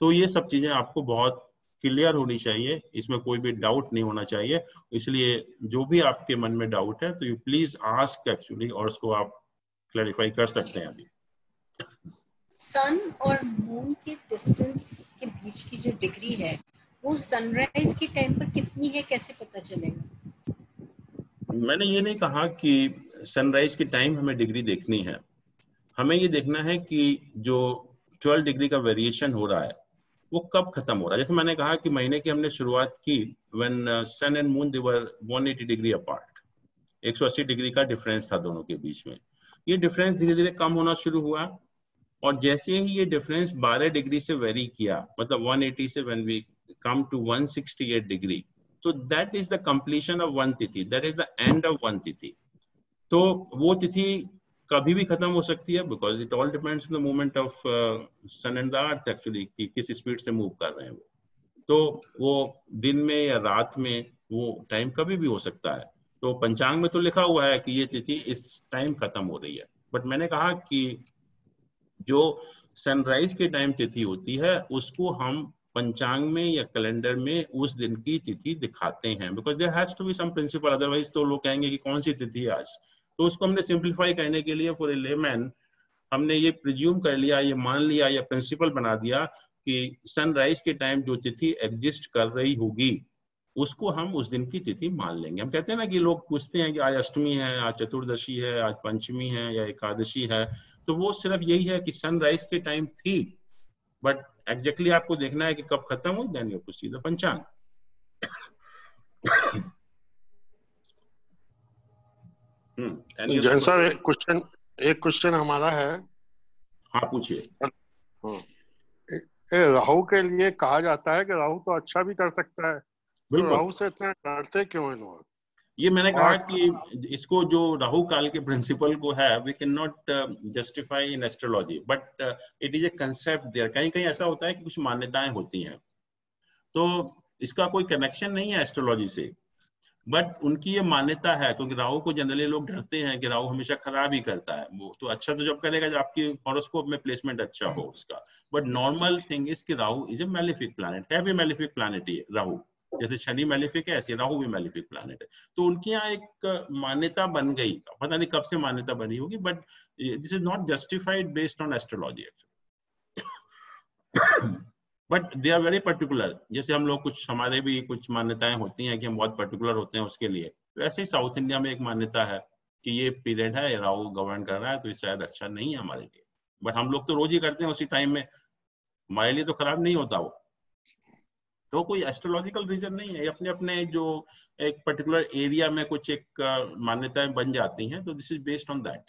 तो ये सब चीजें आपको बहुत क्लियर होनी चाहिए, इसमें कोई भी डाउट नहीं होना चाहिए. इसलिए जो भी आपके मन में डाउट है तो यू प्लीज आस्क एक्चुअली, और उसको आप क्लैरिफाई कर सकते हैं. अभी सन और मून के डिस्टेंस के बीच की जो डिग्री है वो सनराइज के टाइम पर कितनी है, कैसे पता चलेगा? मैंने ये नहीं कहा कि सनराइज के टाइम हमें डिग्री देखनी है, हमें ये देखना है कि जो 12 डिग्री का वेरिएशन हो रहा है वो कब खत्म हो रहा है। जैसे मैंने कहा कि महीने की हमने शुरुआत की when sun and moon they were 180 degree apart, 180 degree का डिफरेंस था दोनों के बीच में। ये डिफरेंस धीरे धीरे कम होना शुरू हुआ और जैसे ही ये डिफरेंस 12 डिग्री से वेरी किया, मतलब 180 से when we come to 168 degree, तो that is the completion of one tithi, that is the end of one tithi. तो वो तिथि कभी भी खत्म हो सकती है because it all depends on the movement of sun and the earth actually, कि किस स्पीड से मूव कर रहे हैं वो। तो वो दिन में या रात में वो टाइम कभी भी हो सकता है। तो पंचांग में तो लिखा हुआ है कि ये तिथि इस टाइम खत्म हो रही है, बट मैंने कहा कि जो सनराइज के टाइम तिथि होती है उसको हम पंचांग में या कैलेंडर में उस दिन की तिथि दिखाते हैं, because there has to be some principle, otherwise तो लोग कहेंगे कि कौन सी तिथि है आज। तो उसको हमने सिंप्लीफाई करने के लिए फॉर ए लेमैन हमने ये प्रिज्यूम कर लिया, ये मान लिया या प्रिंसिपल बना दिया कि सनराइज के टाइम जो तिथि एग्जिस्ट कर रही होगी उसको हम उस दिन की तिथि मान लेंगे। हम कहते हैं ना कि लोग पूछते हैं कि आज अष्टमी है, आज चतुर्दशी है, आज पंचमी है या एकादशी है, तो वो सिर्फ यही है कि सनराइज के टाइम थी, बट एग्जैक्टली आपको देखना है कि कब खत्म हुई, then you have to see the panchang. Jain साहब एक क्वेश्चन हमारा है। हाँ पूछिए। राहु के लिए कहा जाता है कि राहु तो अच्छा भी कर सकता है, तो राहु से इतने डरते क्यों हैं लोग? ये मैंने कहा कि इसको जो राहु काल के प्रिंसिपल को है we can not justify in astrology, but it is a concept there. कहीं कहीं ऐसा होता है कि कुछ मान्यताएं होती हैं, तो इसका कोई कनेक्शन नहीं है एस्ट्रोलॉजी से, बट उनकी ये मान्यता है क्योंकि राहु को जनरली लोग डरते हैं कि राहु हमेशा खराब ही करता है। वो तो अच्छा तो जब करेगा जब आपकी हॉरोस्कोप में प्लेसमेंट अच्छा हो उसका, बट नॉर्मल थिंग इज कि Rahu is a malefic planet, heavy malefic planet है राहु। जैसे शनि मैलिफिक है ऐसे राहु भी मैलिफिक प्लैनेट है। तो उनके यहाँ एक मान्यता बन गई, पता नहीं कब से मान्यता बनी होगी, but this is not justified based on astrology actually, but they are very particular. जैसे हम लोग कुछ, हमारे भी कुछ मान्यताएं होती हैं कि हम बहुत पर्टिकुलर होते हैं उसके लिए, तो ऐसे ही साउथ इंडिया में एक मान्यता है कि ये पीरियड है, राहु गवर्न कर रहा है, तो ये शायद अच्छा नहीं है हमारे लिए, बट हम लोग तो रोज ही करते हैं उसी टाइम में, हमारे लिए तो खराब नहीं होता वो। तो कोई एस्ट्रोलॉजिकल रीजन नहीं है, अपने अपने जो एक पर्टिकुलर एरिया में कुछ एक मान्यताएं बन जाती हैं, तो this is based on that.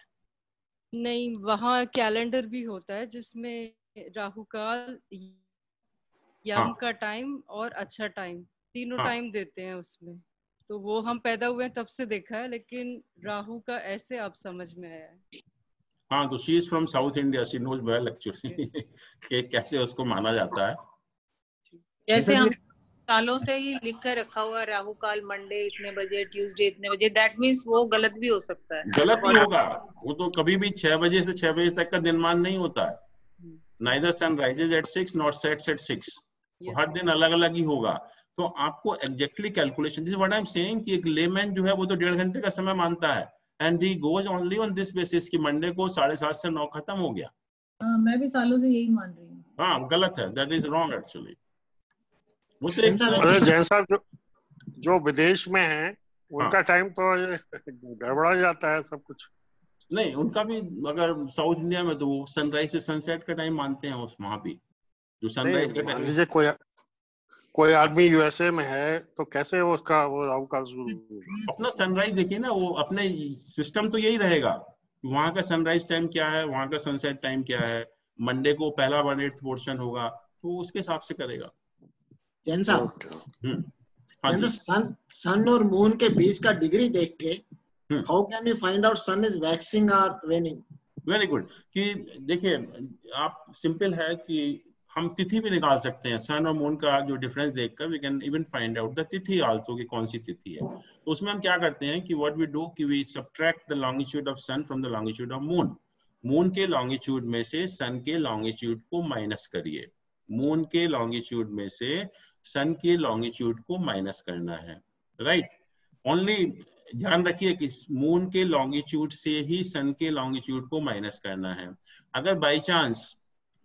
नहीं, वहाँ कैलेंडर भी होता है जिसमें राहु काल, यम का टाइम और अच्छा टाइम, तीनों टाइम देते हैं उसमें। तो वो हम पैदा हुए तब से देखा है, लेकिन राहु का ऐसे आप समझ में आया है। हाँ, तो she is from south India, she knows well actually कि कैसे उसको माना जाता है। जैसे हम सालों से ही लिख कर रखा हुआ राहु काल मंडे इतने बजे, ट्यूसडे इतने बजे, दैट मींस वो गलत भी हो सकता है। गलत भी होगा वो, तो कभी भी 6 बजे से 6 बजे तक का दिनमान नहीं होता है, neither sun rises at 6 not sets at 6, हर दिन अलग अलग ही होगा। तो आपको exactly calculation, this what I am saying कि एक लेमैन जो है वो तो 1.5 घंटे का समय मानता है, and he goes only on this basis कि मंडे को 7:30 से 9 खत्म हो गया। मैं भी सालों से यही मान रही हूँ। हाँ, गलत है, that is wrong actually. Jain साहब जो विदेश में हैं उनका टाइम तो गड़बड़ा जाता है सब कुछ। नहीं, उनका भी अगर साउथ इंडिया में तो वो सनराइज से सनसेट का टाइम मानते हैं उस, वहां भी जो सनराइज का टाइम। लीजिए कोई आदमी यूएसए में है तो कैसे वो उसका वो राहु काल अपना सनराइज देखिए ना, वो अपने सिस्टम तो यही रहेगा, वहाँ का सनराइज टाइम क्या है, वहाँ का सनसेट टाइम क्या है, मंडे को पहला 1/8 पोर्शन होगा, तो उसके हिसाब से करेगा। जैन साहब, सन और मून के बीच का डिग्री देख के how can you find out sun is waxing और वेनिंग? Very good. कि देखिए आप, सिंपल है कि हम तिथि भी निकाल सकते हैं, सन और मून का जो डिफरेंस देखकर we can even find out the tithi also, कि कौन सी तिथि है। तो उसमें हम क्या करते हैं कि व्हाट वी डू कि we subtract the longitude of sun from the longitude of moon. Moon के लॉन्गिट्यूड में से सन के लॉन्गिट्यूड को माइनस करिए, मून के लॉन्गिट्यूड में से सन के लॉन्गिट्यूड को माइनस करना है, राइट। ओनली ध्यान रखिए कि मून के लॉन्गिट्यूड से ही सन के लॉन्गिट्यूड को माइनस करना है। अगर बाय चांस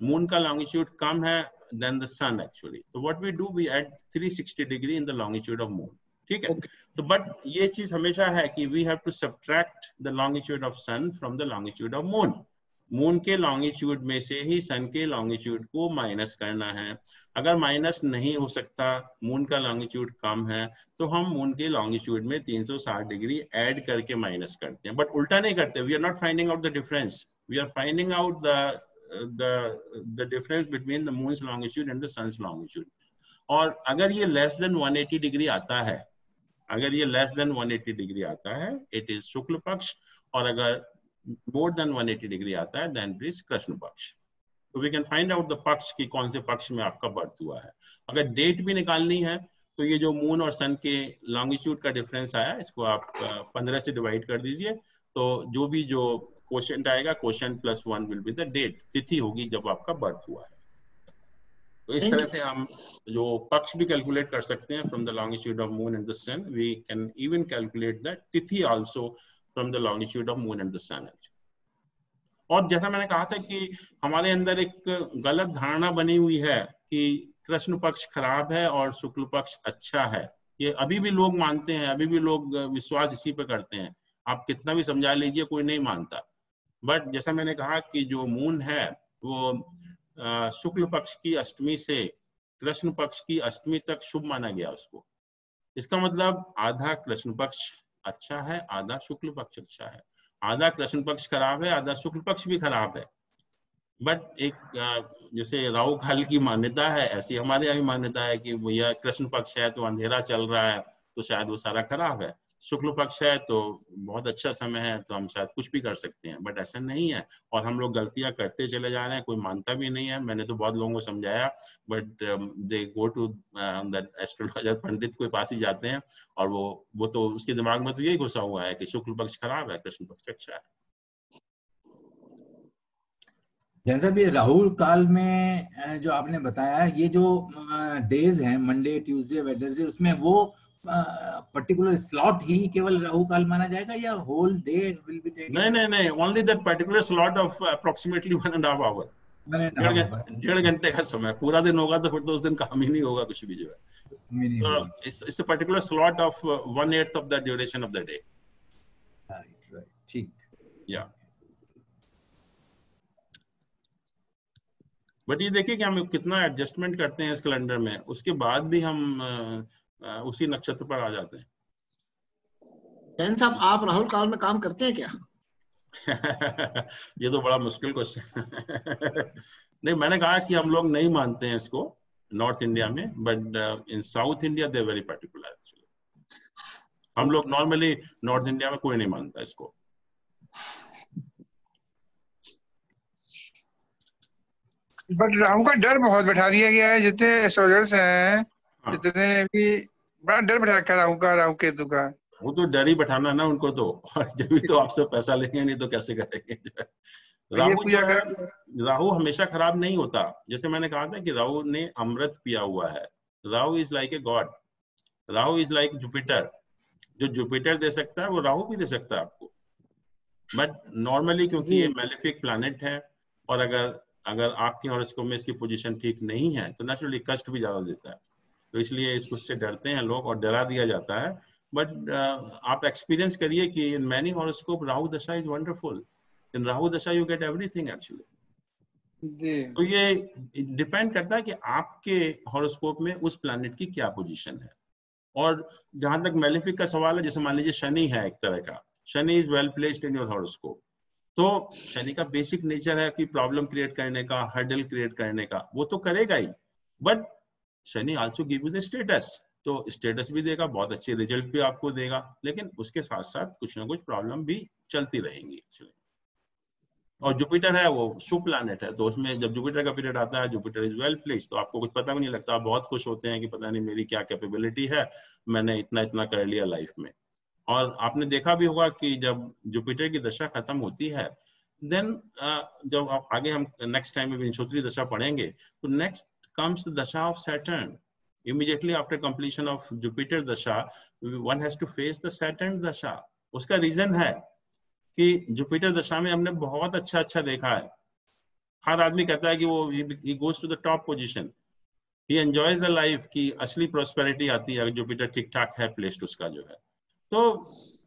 मून का लॉन्गिट्यूड कम है देन द सन एक्चुअली, तो what we do we add 360 degree in the longitude of moon, ठीक है. तो बट ये चीज हमेशा है कि we have to subtract the longitude of sun from the longitude of moon. Moon के लॉन्गिट्यूड में से ही सन के लॉन्गिट्यूड को माइनस करना है. अगर माइनस नहीं हो सकता, मून का लॉन्गिट्यूड कम है, तो हम मून के लॉन्गिट्यूड में 360 डिग्री ऐड करके माइनस करते हैं, बट उल्टा नहीं करते. We are not finding out the difference, we are finding out the difference between the moon's longitude and the sun's longitude. और अगर ये लेस देन 180 डिग्री आता है, अगर ये लेस देन 180 डिग्री आता है, इट इज शुक्ल पक्ष. और अगर more than 180 डिग्री आता है, then it is कृष्ण पक्ष. तो we can find out the पक्ष की कौन से पक्ष में आपका बर्थ हुआ है. अगर डेट भी निकालनी है तो ये जो मून और सन के लॉन्गिट्यूड का डिफरेंस आया, इसको आप 15 से डिवाइड कर दीजिए, तो जो भी जो क्वेश्चन आएगा, question +1 will be the date, तिथि होगी जब आपका बर्थ हुआ है. तो इस तरह से हम जो पक्ष भी कैलकुलेट कर सकते हैं from the longitude of moon and the sun. We can even calculate the tithi also from the longitude of moon and the sun. और जैसा मैंने कहा था कि हमारे अंदर एक गलत धारणा बनी हुई है कि कृष्ण पक्ष खराब है और शुक्ल पक्ष अच्छा है. ये अभी भी लोग मानते हैं, अभी भी लोग विश्वास इसी पे करते हैं. आप कितना भी समझा लीजिए, कोई नहीं मानता. बट जैसा मैंने कहा कि जो मून है वो शुक्ल पक्ष की अष्टमी से कृष्ण पक्ष की अष्टमी तक शुभ माना गया उसको. इसका मतलब आधा कृष्ण पक्ष अच्छा है, आधा शुक्ल पक्ष अच्छा है. आधा कृष्ण पक्ष खराब है, आधा शुक्ल पक्ष भी खराब है. बट एक जैसे राहु काल की मान्यता है, ऐसी हमारे यहाँ मान्यता है कि भैया कृष्ण पक्ष है तो अंधेरा चल रहा है तो शायद वो सारा खराब है, शुक्ल पक्ष है तो बहुत अच्छा समय है तो हम शायद कुछ भी कर सकते हैं. बट ऐसा नहीं है, और हम लोग गलतियां करते चले जा रहे हैं, कोई मानता भी नहीं है. मैंने तो बहुत लोगों को समझाया, but they go to that astrologer, पंडित के पास ही जाते हैं, और वो तो उसके दिमाग में तो यही घुसा हुआ है कि शुक्ल पक्ष खराब है, कृष्ण पक्ष अच्छा है. जैसा भी राहु काल में जो आपने बताया, ये जो डेज है मंडे, ट्यूसडे, वेडनेसडे, उसमें वो पर्टिकुलर स्लॉट ही केवल राहु काल माना जाएगा या whole day will be taken? नहीं, only that particular slot of approximately 1.5 hour, 1.5 घंटे का समय. पूरा दिन होगा तो फिर तो उस दिन काम ही नहीं होगा कुछ भी, जो है इस particular slot of 1/8 of the duration of the day. Right, ठीक, या. बट ये देखिए कि हम कितना एडजस्टमेंट करते हैं इस कैलेंडर में, उसके बाद भी हम उसी नक्षत्र पर आ जाते हैं. साहब, आप राहुल काल में काम करते हैं क्या? ये तो बड़ा मुश्किल क्वेश्चन. नहीं, मैंने कहा कि हम लोग नहीं मानते हैं इसको नॉर्थ इंडिया में, but in south India they very particular. हम लोग नॉर्मली नॉर्थ इंडिया में कोई नहीं मानता इसको. बट राहु का डर बहुत बैठा दिया गया है, जितने एस्ट्रोलॉजर्स हैं, जितने भी, बड़ा डर बैठा कर राहु केतु का. वो तो डर ही बैठाना ना उनको तो, और जब भी तो आपसे पैसा लेंगे नहीं तो कैसे करेंगे. राहु हमेशा खराब नहीं होता. जैसे मैंने कहा था कि राहु ने अमृत पिया हुआ है. Rahu is like a god, Rahu is like Jupiter. जो जुपिटर दे सकता है वो राहु भी दे सकता है आपको. बट नॉर्मली क्योंकि ये मेलेफिक प्लैनेट है, और अगर आपके हॉरोस्कोप में इसकी पोजिशन ठीक नहीं है तो नेचुरली कष्ट भी ज्यादा देता है. तो इसलिए इससे डरते हैं लोग और डरा दिया जाता है. बट आप एक्सपीरियंस करिए कि इन मैनी हॉरोस्कोप राहु दशा इज वंडरफुल. इन राहु दशा यू गेट एवरीथिंग एक्चुअली. तो ये डिपेंड करता है कि आपके हॉरोस्कोप में उस प्लैनेट की क्या पोजीशन है. और जहां तक मेलेफिक का सवाल है, जैसे मान लीजिए शनि है, एक तरह का Shani is well placed in your horoscope. तो शनि का बेसिक नेचर है कि प्रॉब्लम क्रिएट करने का, हर्डल क्रिएट करने का, वो तो करेगा ही. But Shani also give you the status, तो स्टेटस भी देगा, बहुत अच्छे रिजल्ट भी आपको देगा, लेकिन उसके साथ साथ कुछ ना कुछ प्रॉब्लम भी चलती रहेंगी एक्चुअली. और जुपिटर है, वो शुभ प्लैनेट है, तो उसमें जब जुपिटर का पीरियड आता है, जुपिटर इज वेल प्लेस, तो आपको कुछ पता भी नहीं लगता. आप बहुत खुश होते हैं कि पता नहीं मेरी क्या कैपेबिलिटी है, मैंने इतना इतना कर लिया लाइफ में. और आपने देखा भी होगा कि जब जुपिटर की दशा खत्म होती है, देन जब आप आगे हम नेक्स्ट टाइम में विंशोत्तरी दशा पढ़ेंगे, तो next comes the dasha of Saturn. Immediately after completion of Jupiter dasha, one has to face the Saturn dasha. उसका रीजन है कि जुपिटर दशा में हमने बहुत अच्छा अच्छा देखा है. हर आदमी कहता है कि वो he goes to the top position. he enjoys the life की असली प्रॉस्पेरिटी आती है जो बेटा ठीक ठाक है प्लेस्ड उसका जो है। तो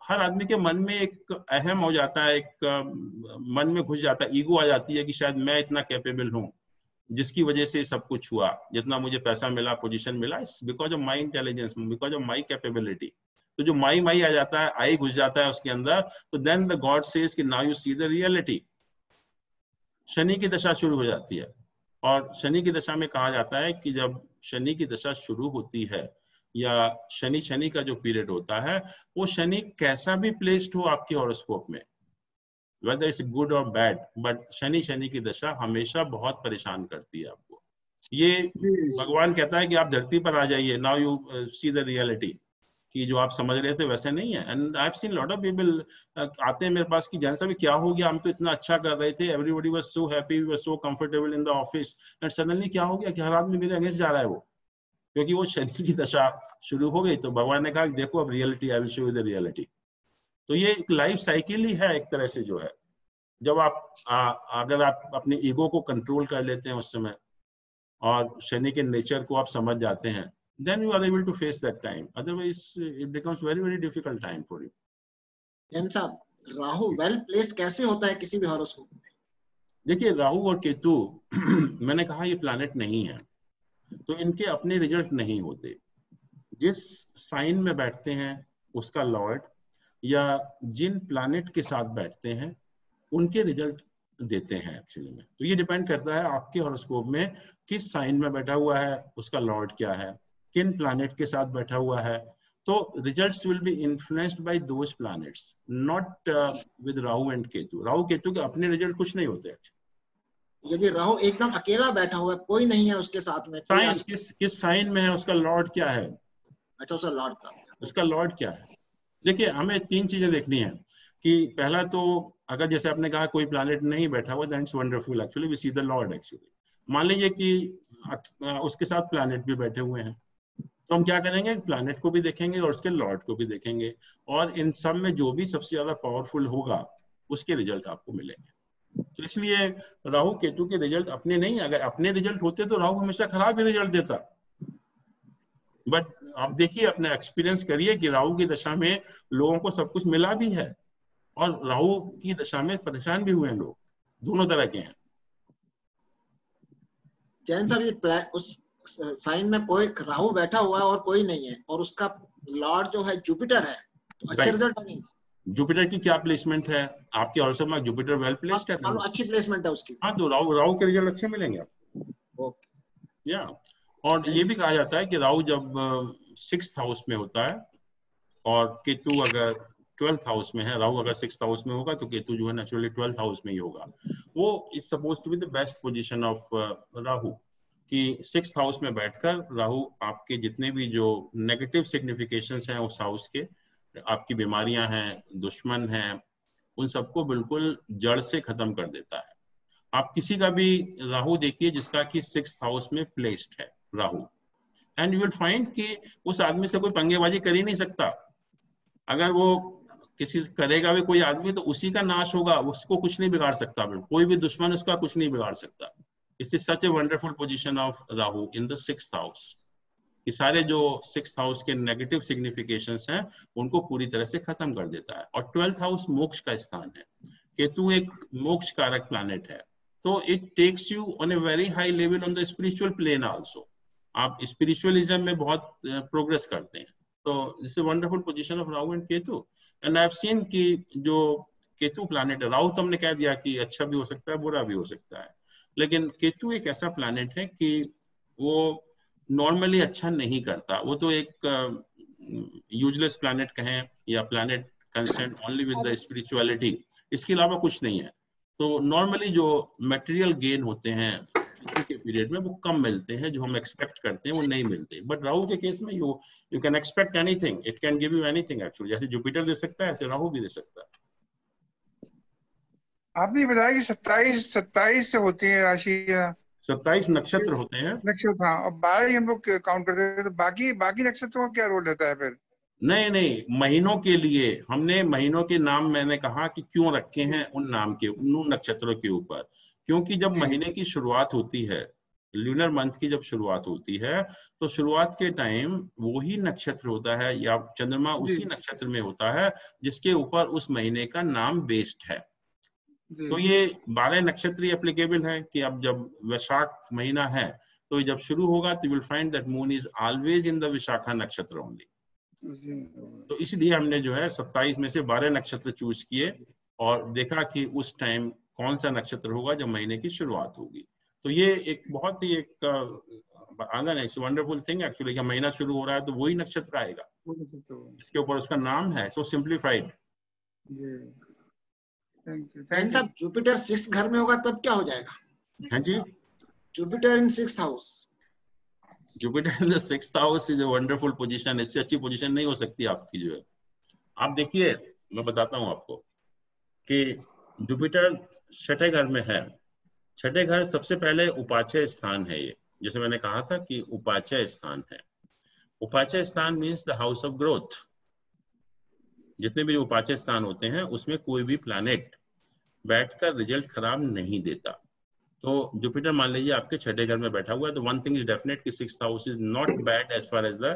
हर आदमी के मन में एक अहम हो जाता है, एक मन में घुस जाता है, ईगो आ जाती है कि शायद मैं इतना कैपेबल हूँ जिसकी वजह से सब कुछ हुआ, जितना मुझे पैसा मिला, पोजीशन मिला, because of my intelligence, because of my capability. तो जो माई माई आ जाता है, आई घुस जाता है उसके अंदर, तो देन द गॉड सेज कि now you see the reality. Shani की दशा शुरू हो जाती है और शनि की दशा में कहा जाता है कि जब शनि की दशा शुरू होती है या शनि का जो पीरियड होता है, वो शनि कैसा भी प्लेस्ड हो आपके हॉरोस्कोप में, वेदर इट्स गुड और बैड, बट शनि की दशा हमेशा बहुत परेशान करती है आपको। ये भगवान कहता है कि आप धरती पर आ जाइए, now you see the reality, कि जो आप समझ रहे थे वैसे नहीं है। And I have seen lot of people आते हैं मेरे पास कि जैसा भी क्या हो गया, हम तो इतना अच्छा कर रहे थे, everybody was so happy, we were so comfortable in the office, and suddenly क्या हो गया कि हर आदमी मेरे अगेंस्ट जा रहा है वो, क्योंकि वो शनि की दशा शुरू हो गई। तो भगवान ने कहा देखो अब reality, I will show you the reality. तो ये एक लाइफ साइकिल ही है एक तरह से जो है, जब आप अगर आप अपने ईगो को कंट्रोल कर लेते हैं उस समय और शनि के नेचर को आप समझ जाते हैं, then you are able to face that time, otherwise it becomes very, very difficult time for you. Then sir, Rahu well placed कैसे होता है किसी भी हॉरोस्कोप में? देखिए राहु और केतु मैंने कहा ये प्लैनेट नहीं है, तो इनके अपने रिजल्ट नहीं होते। जिस साइन में बैठते हैं उसका लॉर्ड या जिन प्लैनेट के साथ बैठते हैं उनके रिजल्ट देते हैं एक्चुअली में। तो ये डिपेंड करता है आपके हॉरोस्कोप में किस साइन में बैठा हुआ है, उसका लॉर्ड क्या है, किन प्लैनेट के साथ बैठा हुआ है। तो results will be influenced by those planets, not with Rahu and Ketu. Rahu Ketu के अपने रिजल्ट कुछ नहीं होते। यदि राहु एकदम अकेला बैठा हुआ है, कोई नहीं है उसके साथ में, किस साइन में है, उसका लॉर्ड क्या है, अच्छा उसका लॉर्ड क्या है। देखिए हमें तीन चीजें देखनी है कि पहला तो अगर जैसे आपने कहा कोई प्लैनेट नहीं बैठा हुआ, that's wonderful, actually we see the lord. Actually मान लीजिए कि उसके साथ प्लैनेट भी बैठे हुए हैं, तो हम क्या करेंगे, प्लैनेट को भी देखेंगे और उसके लॉर्ड को भी देखेंगे, और इन सब में जो भी सबसे ज्यादा पावरफुल होगा उसके रिजल्ट आपको मिलेंगे। तो इसलिए राहु केतु के रिजल्ट अपने नहीं, अगर अपने रिजल्ट होते तो राहु हमेशा खराब ही रिजल्ट देता। बट आप देखिए, अपना एक्सपीरियंस करिए कि राहु की दशा में लोगों को सब कुछ मिला भी है और राहु की दशा में परेशान भी हुए हैं लोग, दोनों तरह के हैं। जैन साहब ये उस साइन में कोई राहु बैठा हुआ है और कोई नहीं है और उसका लॉर्ड जो है जुपिटर है, तो अच्छे रिजल्ट आएंगे। जुपिटर की क्या प्लेसमेंट है आपके हॉरोस्कोप में, जुपिटर वेल प्लेस्ड है, अच्छी प्लेसमेंट है उसकी, हाँ, तो राहु के रिजल्ट अच्छे मिलेंगे आपको। ओके या और ये भी कहा जाता है कि राहु जब 6th हाउस में होता है और केतु अगर 12th हाउस में है, राहु अगर 6th हाउस में होगा तो केतु जो है नेचुरली 12th हाउस में ही होगा। वो is supposed to be the best position of Rahu कि 6th हाउस में बैठकर राहु आपके जितने भी जो नेगेटिव सिग्निफिकेशंस हैं उस हाउस के, आपकी बीमारियां हैं, दुश्मन हैं, उन सबको बिल्कुल जड़ से खत्म कर देता है। आप किसी का भी राहु देखिए जिसका कि 6th हाउस में प्लेस्ड है Rahu, and you will find कि उस आदमी से कोई पंगेबाजी कर ही नहीं सकता। अगर वो किसी करेगा भी कोई आदमी तो उसी का नाश होगा, उसको कुछ नहीं बिगाड़ सकता, कोई भी दुश्मन उसका कुछ नहीं बिगाड़ सकता। It is such a wonderful position of Rahu in the 6th house कि सारे जो 6th house के नेगेटिव सिग्निफिकेशंस हैं उनको पूरी तरह से खत्म कर देता है। और 12th हाउस मोक्ष का स्थान है, केतु एक मोक्ष कारक प्लैनेट है, तो it takes you on a very high level on the spiritual plane also. आप स्पिरिचुअलिज्म में बहुत प्रोग्रेस करते हैं। तो this is wonderful position of Rahu and Ketu. And I have seen कि जो केतु प्लैनेट है, राहु तो हमने कह दिया कि अच्छा भी हो सकता है, बुरा भी हो सकता है, लेकिन केतु एक ऐसा प्लैनेट है कि वो नॉर्मली अच्छा नहीं करता। वो तो एक यूजलेस प्लैनेट कहें या planet concern only with the spirituality, इसके अलावा कुछ नहीं है। तो नॉर्मली जो मटेरियल गेन होते हैं केतु के पीरियड में वो कम मिलते हैं, जो हम एक्सपेक्ट करते हैं वो नहीं मिलते। बट राहु के केस में you can expect anything, it can give you anything actually. जैसे जुपिटर दे सकता है ऐसे राहु भी दे सकता है। आपने बताया कि 27 से होती है राशियाँ, 27 नक्षत्र होते हैं, नक्षत्र, हाँ, और 12 हम लोग काउंट करते हैं। तो बाकी नक्षत्रों का क्या रोल रहता है फिर? नहीं, महीनों के लिए हमने महीनों के नाम मैंने कहा कि क्यों रखे हैं उन नक्षत्रों के ऊपर, क्योंकि जब महीने की शुरुआत होती है ल्यूनर मंथ की जब शुरुआत होती है तो शुरुआत के टाइम वो ही नक्षत्र होता है या चंद्रमा उसी नक्षत्र में होता है जिसके ऊपर उस महीने का नाम बेस्ड है। तो ये 12 नक्षत्र एप्लीकेबल है कि अब जब वैशाख महीना है तो जब शुरू होगा तो you will find that moon is always in the Vishakha nakshatra only. तो इसलिए हमने जो है 27 में से 12 नक्षत्र चूज किए और देखा कि उस टाइम कौन सा नक्षत्र होगा जब महीने की शुरुआत होगी। तो ये एक बहुत ही एक आनंद है, वंडरफुल थिंग एक्चुअली, महीना शुरू हो रहा है तो वही नक्षत्र आएगा इसके ऊपर उसका नाम है। So simplified. Thank you. Jupiter 6 घर में होगा तब क्या हो जाएगा? हाँ जी, Jupiter in 6th house. Jupiter in 6th house is a wonderful position, इससे अच्छी पोजीशन नहीं हो सकती आपकी जो है। आप देखिए, मैं बताता हूँ आपको कि जुपिटर 6ठे घर में है। 6ठे घर सबसे पहले उपाचय स्थान है। ये जैसे मैंने कहा था कि उपाचय स्थान है। उपाचय स्थान means the house of growth. जितने भी उपाचय स्थान होते हैं उसमें कोई भी प्लैनेट बैठकर रिजल्ट खराब नहीं देता। तो जुपिटर मान लीजिए आपके 6ठे घर में बैठा हुआ है तो वन थिंग इज डेफिनेट कि 6th house is not bad as far as the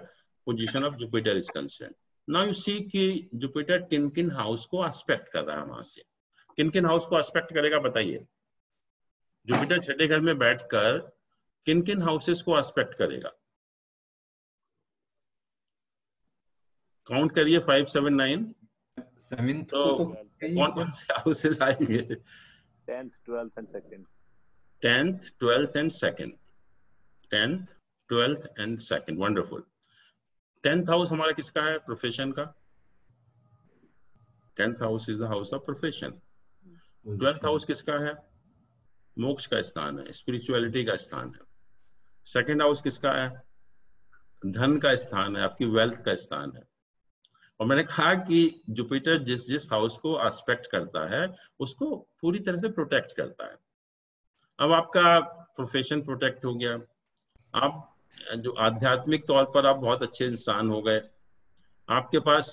position of Jupiter is concern. Now you see कि जुपिटर किन-किन हाउस को एस्पेक्ट कर रहा है। वहां से किन-किन हाउस को एस्पेक्ट करेगा बताइए? जुपिटर 6ठे घर में बैठकर किन-किन हाउसेस को एस्पेक्ट करेगा? काउंट करिए 5, 7, 9। तो कौन कौन से हाउसेस आएंगे? 10th, 12th and 2nd। Wonderful. 10th house हमारा किसका है? प्रोफेशन का। 10th house is the house of profession. 12th house किसका है? मोक्ष का स्थान है, स्पिरिचुअलिटी का स्थान है। 2nd हाउस किसका है? धन का स्थान है, आपकी वेल्थ का स्थान है। और मैंने कहा कि जुपिटर जिस जिस हाउस को एस्पेक्ट करता है उसको पूरी तरह से प्रोटेक्ट करता है। अब आपका प्रोफेशन प्रोटेक्ट हो गया, आप जो आध्यात्मिक तौर पर आप बहुत अच्छे इंसान हो गए, आपके पास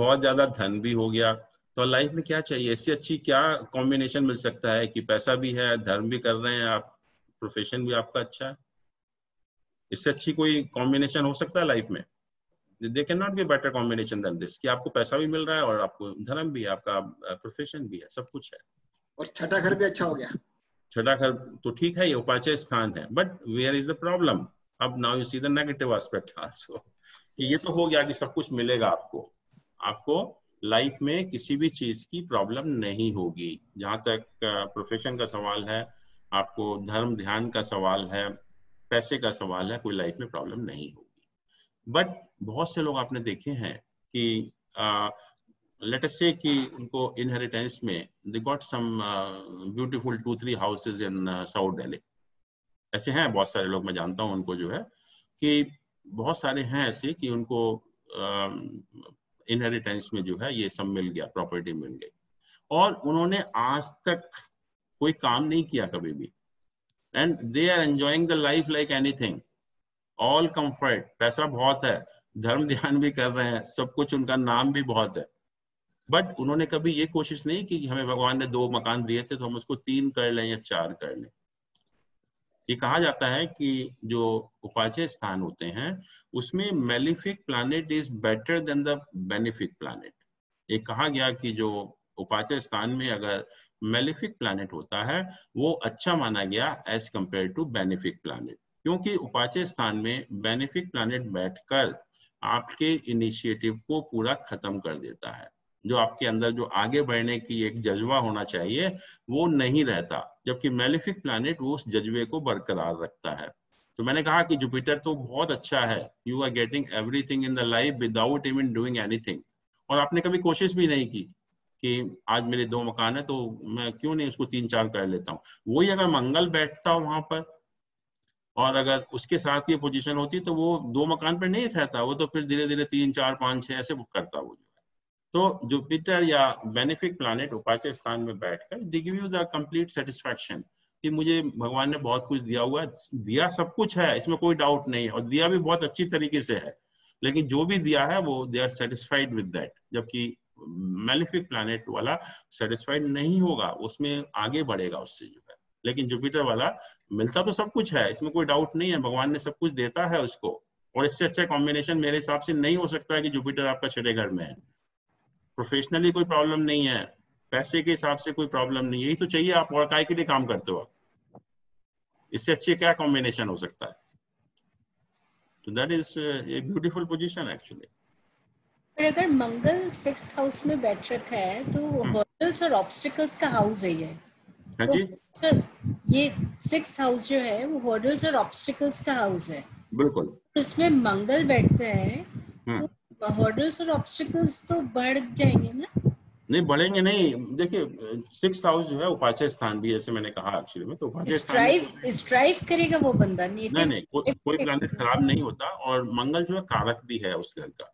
बहुत ज्यादा धन भी हो गया। तो लाइफ में क्या चाहिए? इससे अच्छी क्या कॉम्बिनेशन मिल सकता है कि पैसा भी है, धर्म भी कर रहे हैं आप, प्रोफेशन भी आपका अच्छा है। इससे अच्छी कोई कॉम्बिनेशन हो सकता है लाइफ में? They can not be better combination than this कि आपको पैसा भी मिल रहा है और आपको धर्म भी है, आपका प्रोफेशन भी है, सब कुछ है। और 6ठा घर भी अच्छा हो गया। 6ठा घर तो ठीक है, ये उपाचय स्थान है, but where is the problem? अब now you see the negative aspect also कि ये तो हो गया कि सब कुछ मिलेगा आपको, आपको लाइफ में किसी भी चीज की प्रॉब्लम नहीं होगी। जहां तक प्रोफेशन का सवाल है, आपको धर्म ध्यान का सवाल है, पैसे का सवाल है, कोई लाइफ में प्रॉब्लम नहीं होगी। बट बहुत से लोग आपने देखे हैं कि लेट से कि उनको इनहेरिटेंस में they got some beautiful 2-3 houses in south Delhi. ऐसे हैं बहुत सारे लोग, मैं जानता हूं उनको जो है कि बहुत सारे हैं ऐसे कि उनको इनहेरिटेंस में जो है ये सब मिल गया, प्रॉपर्टी मिल गई, और उन्होंने आज तक कोई काम नहीं किया कभी भी। And they are enjoying the life like anything, all comfort, पैसा बहुत है, धर्म ध्यान भी कर रहे हैं, सब कुछ, उनका नाम भी बहुत है। बट उन्होंने कभी ये कोशिश नहीं की हमें भगवान ने 2 मकान दिए थे तो हम उसको 3 कर लें या 4 कर लें। ये कहा जाता है कि जो उपाचय स्थान होते हैं उसमें malefic planet is better than the benefic planet. ये कहा गया कि जो उपाचय स्थान में अगर मेलिफिक प्लैनेट होता है वो अच्छा माना गया as compare to benefic planet, क्योंकि उपाचय स्थान में बेनिफिक प्लैनेट बैठकर आपके इनिशिएटिव को पूरा खत्म कर देता है। जो आपके अंदर जो आगे बढ़ने की एक जज्बा होना चाहिए वो नहीं रहता, जबकि मेलिफिक प्लैनेट वो उस जज्बे को बरकरार रखता है। तो मैंने कहा कि जुपिटर तो बहुत अच्छा है, you are getting everything in the life without even doing anything, और आपने कभी कोशिश भी नहीं की कि आज मेरे 2 मकान है तो मैं क्यों नहीं उसको 3-4 कर लेता हूँ। वही अगर मंगल बैठता वहां पर और अगर उसके साथ ये पोजीशन होती तो वो 2 मकान पर नहीं रहता, वो तो फिर धीरे धीरे 3, 4, 5, 6 ऐसे करता वो। तो जुपिटर या बेनिफिक प्लैनेट उपाचय स्थान में बैठकर they give you the complete satisfaction कि मुझे भगवान ने बहुत कुछ दिया हुआ है, दिया सब कुछ है, इसमें कोई डाउट नहीं है, और दिया भी बहुत अच्छी तरीके से है, लेकिन जो भी दिया है वो they are satisfied with that. जबकि मेलिफिक प्लैनेट वाला सेटिस्फाइड नहीं होगा, उसमें आगे बढ़ेगा, उससे जो है लेकिन जुपिटर वाला मिलता तो सब कुछ है, इसमें कोई डाउट नहीं है, भगवान ने सब कुछ देता है उसको, और इससे अच्छा कॉम्बिनेशन मेरे हिसाब से नहीं हो सकता है कि जुपिटर आपका छठे घर में है। प्रोफेशनली कोई प्रॉब्लम नहीं है, पैसे के हिसाब से कोई प्रॉब्लम नहीं, यही तो चाहिए, आप और काय के लिए काम करते हो, इससे अच्छे क्या कॉम्बिनेशन हो सकता है। तो that is a beautiful position actually. पर अगर मंगल 6th हाउस में बैठरत है तो हर्डल्स और ऑब्स्टिकल्स का हाउस है ये। हां जी सर, ये 6th हाउस जो है वो हर्डल्स और ऑब्स्टिकल्स का हाउस है। बिल्कुल, उसमें मंगल बैठते हैं तो हर्डल्स और ऑब्स्टिकल्स तो बढ़ जाएंगे ना? नहीं बढ़ेंगे नहीं, देखिए 6th हाउस जो है उपाच्य स्थान भी, जैसे मैंने कहा एक्चुअली में, तो उपाच्य स्थान स्ट्राइव करेगा वो बंदा, नहीं कोई प्लैनेट खराब नहीं होता, और मंगल जो है कारक भी है उस घर का,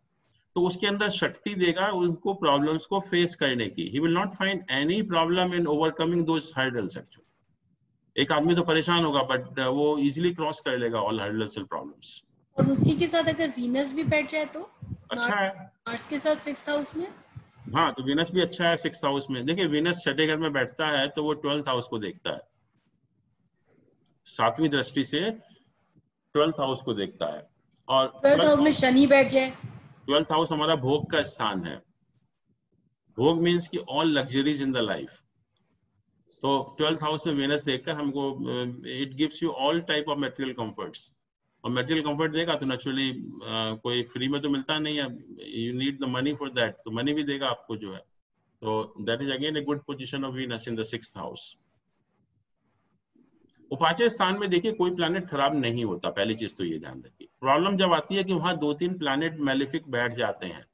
तो उसके अंदर शक्ति देगा उनको प्रॉब्लम्स को फेस करने की। He will not find any problem in overcoming those hurdles actually. एक आदमी तो परेशान होगा बट वो इजिली क्रॉस कर लेगा ऑल हर्डल्स एंड प्रॉब्लम्स। और उसी के साथ अगर वीनस भी बैठ जाए तो अच्छा है मार्स के साथ 6th हाउस में। हाँ तो वीनस भी अच्छा है 6th हाउस में। देखिए वीनस छठे घर में बैठता है तो वो 12th हाउस को देखता है, 7वीं दृष्टि से 12th हाउस को देखता है, और 12th हाउस में शनि बैठ जाए। 12th हाउस हमारा भोग का स्थान है, भोग मीन्स की all luxuries in the life, तो 12th हाउस में वीनस देखकर हमको it gives you all type of material comforts, और मेटेरियल कंफर्ट देगा तो नेचुरली कोई फ्री में तो मिलता नहीं है, you need the money for that, तो मनी भी देगा आपको जो है, तो that is again a good position of Venus in the 6th house. उपाच्य स्थान में देखिए कोई प्लैनेट खराब नहीं होता, पहली चीज तो ये ध्यान रखिए। प्रॉब्लम जब आती है कि वहां 2-3 प्लैनेट मैलिफिक बैठ जाते हैं,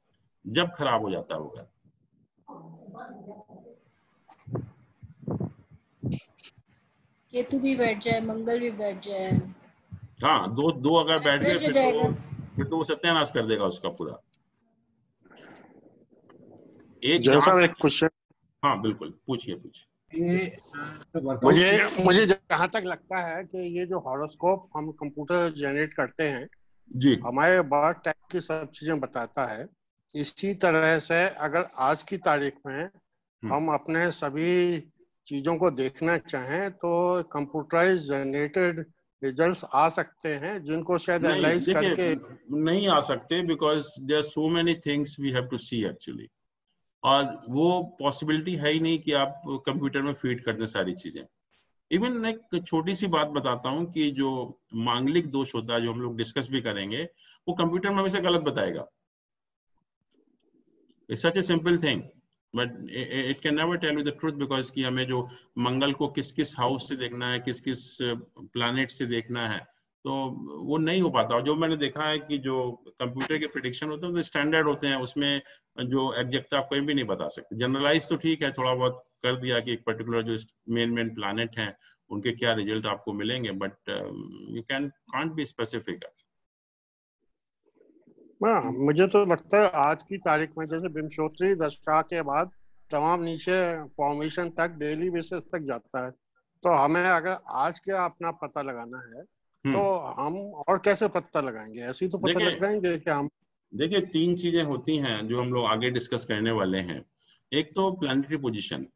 जब खराब हो जाता होगा। केतु भी बैठ जाए, मंगल भी बैठ जाए, हाँ दो अगर बैठ गए फिर तो वो सत्यानाश कर देगा उसका पूरा। एक क्वेश्चन, हाँ बिल्कुल पूछिए मुझे जहाँ तक लगता है कि ये जो हॉरोस्कोप हम कंप्यूटर जनरेट करते हैं जी, हमारे बर्थ टाइप की सब चीजें बताता है। इसी तरह से अगर आज की तारीख में हम अपने सभी चीजों को देखना चाहें तो कंप्यूटराइज जनरेटेड रिजल्ट्स आ सकते हैं, जिनको शायद एनालाइज करके नहीं आ सकते, because there are so many things we have to see actually, और वो पॉसिबिलिटी है ही नहीं कि आप कंप्यूटर में फीड कर दें सारी चीजें। इवन एक छोटी सी बात बताता हूँ कि जो मांगलिक दोष होता है, जो हम लोग डिस्कस भी करेंगे, वो कंप्यूटर में हमेशा गलत बताएगा। It's such a simple thing but it can never tell you the truth, because कि हमें जो मंगल को किस किस हाउस से देखना है, किस किस प्लैनेट से देखना है, तो वो नहीं हो पाता। और जो मैंने देखा है कि जो कंप्यूटर के प्रेडिक्शन होते हैं तो स्टैंडर्ड होते हैं, उसमें जो एग्जैक्ट आप कहीं भी नहीं बता सकते। जनरलाइज तो ठीक है, थोड़ा बहुत कर दिया कि एक पर्टिकुलर जो मेन प्लैनेट हैं उनके क्या रिजल्ट आपको मिलेंगे, but you can can't be specific. मुझे तो लगता है आज की तारीख में जैसे विंशोत्तरी दशक के बाद तमाम नीचे फॉर्मेशन तक डेली बेसिस तक जाता है, तो हमें अगर आज क्या अपना पता लगाना है तो हम और कैसे पता लगाएंगे? ऐसे ही तो पता लगाएंगे कि हम देखिए 3 चीजें होती हैं जो हम लोग आगे डिस्कस करने वाले हैं। एक तो प्लैनेटरी पोजीशन,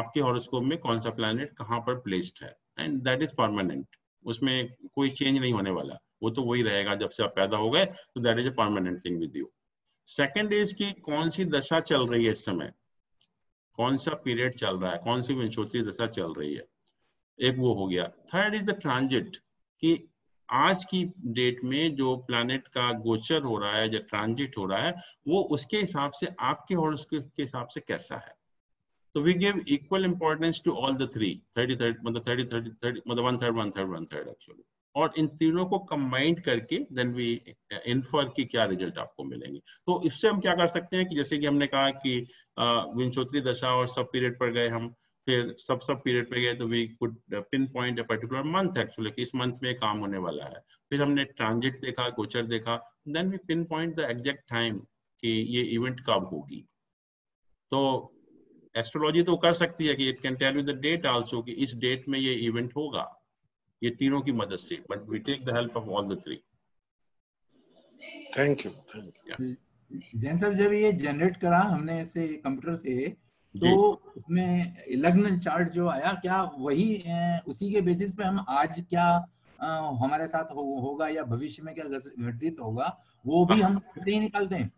आपके हॉरोस्कोप में कौन सा प्लैनेट कहाँ पर प्लेस्ड है, एंड दैट इज परमानेंट, उसमें कोई चेंज नहीं होने वाला, वो तो वही रहेगा जब से आप पैदा हो गए, तो that is a permanent thing with you. Second is कि कौन सी दशा चल रही है इस समय, कौन सा पीरियड चल रहा है, कौन सी विंशोत्तरी दशा चल रही है, एक वो हो गया। थर्ड इज द ट्रांजिट, कि आज की डेट में जो प्लैनेट का गोचर हो रहा है या ट्रांजिट हो रहा है वो उसके हिसाब से आपके हॉरोस्कोप के हिसाब से कैसा है। तो we give equal importance to all the three, one third actually, और इन तीनों को कंबाइंड करके देन वी इन्फर कि क्या रिजल्ट आपको मिलेंगे। तो इससे हम क्या कर सकते हैं कि जैसे कि हमने कहा कि विंशोत्तरी दशा और सब पीरियड पर गए हम, फिर सब पीरियड पे गए तो we could pin point a particular month actually कि इस मंथ में काम होने वाला है। फिर हमने ट्रांजिट देखा, गोचर देखा, then we pin point the exact time कि ये इवेंट कब होगी। तो एस्ट्रोलॉजी तो कर सकती है कि it can tell you the date also कि इस डेट में ये इवेंट होगा, ये तीनों की मदद से, but we take the help of all the three. Thank you. Jain साहब जब ये जनरेट करा हमने ऐसे कंप्यूटर से तो उसमें लग्न चार्ट जो आया, क्या वही उसी के बेसिस पे हम आज क्या हमारे साथ होगा या भविष्य में क्या घटित होगा वो भी हम ही निकालते हैं।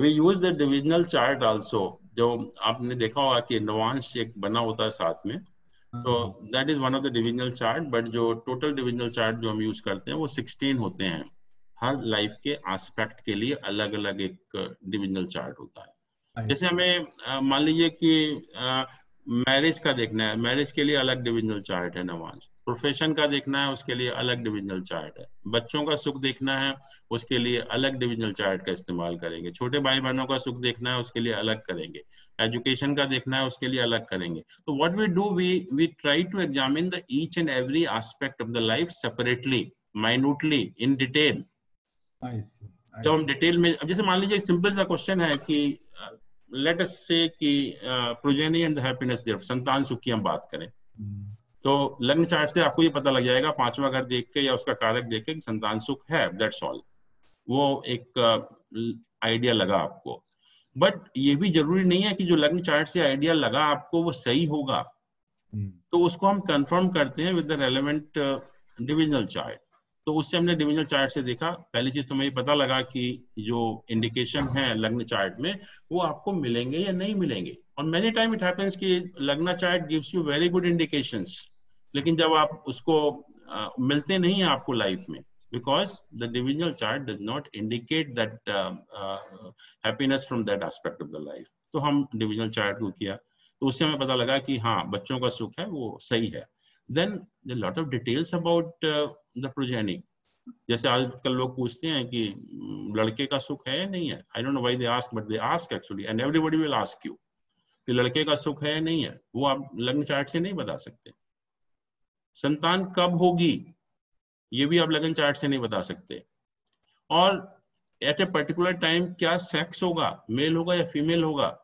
We use the divisional chart also, जो आपने देखा होगा कि नवांश एक बना होता है साथ में, तो that is one of the divisional chart, but जो total divisional chart जो हम यूज करते हैं वो 16 होते हैं। हर लाइफ के एस्पेक्ट के लिए अलग अलग एक डिविजनल चार्ट होता है। जैसे हमें मान लीजिए कि मैरिज का देखना है, मैरिज के लिए अलग डिविजनल चार्ट है नवांश। प्रोफेशन का देखना है, उसके लिए अलग डिविजनल चार्ट है। बच्चों का सुख देखना है, उसके लिए अलग डिविजनल चार्ट का इस्तेमाल करेंगे। छोटे भाई बहनों का सुख देखना है, उसके लिए अलग करेंगे। एजुकेशन का देखना है, उसके लिए अलग करेंगे। तो what we do, we try to examine the each and every aspect of the life separately, minutely, in detail. जब हम डिटेल में, अब जैसे मान लीजिए सिंपल सा क्वेश्चन है कि लेट अस से कि प्रोजेनी एंड हैप्पीनेस, संतान सुख की हम बात करें, तो लग्न चार्ट से आपको ये पता लग जाएगा पांचवा घर देख के या उसका कारक देख के संतान सुख है, दैट्स ऑल। वो एक आइडिया लगा आपको, बट ये भी जरूरी नहीं है कि जो लग्न चार्ट से आइडिया लगा आपको वो सही होगा। तो उसको हम कंफर्म करते हैं with the relevant divisional chart. तो उससे हमने डिविजनल चार्ट से देखा, पहली चीज तो मुझे पता लगा कि जो इंडिकेशन है लग्न चार्ट में वो आपको मिलेंगे या नहीं मिलेंगे। और मेनी टाइम इट हैपेंस कि लग्न chart gives you very good indications, लेकिन जब आप उसको मिलते नहीं है आपको लाइफ में, because the divisional chart does not indicate that happiness from that aspect of the life. तो हम डिविजनल चार्ट को किया, तो उससे हमें पता लगा कि हाँ बच्चों का सुख है वो सही है। Then there lot of details about the progeny. जैसे आजकल लोग पूछते हैं कि लड़के का सुख है या नहीं है। I don't know why they ask, but they ask actually, and everybody will ask you कि लड़के का सुख है या नहीं है। वो आप लग्न चार्ट से नहीं बता सकते। संतान कब होगी ये भी आप लग्न चार्ट से नहीं बता सकते। और एट ए पर्टिकुलर टाइम क्या सेक्स होगा, मेल होगा या फीमेल होगा,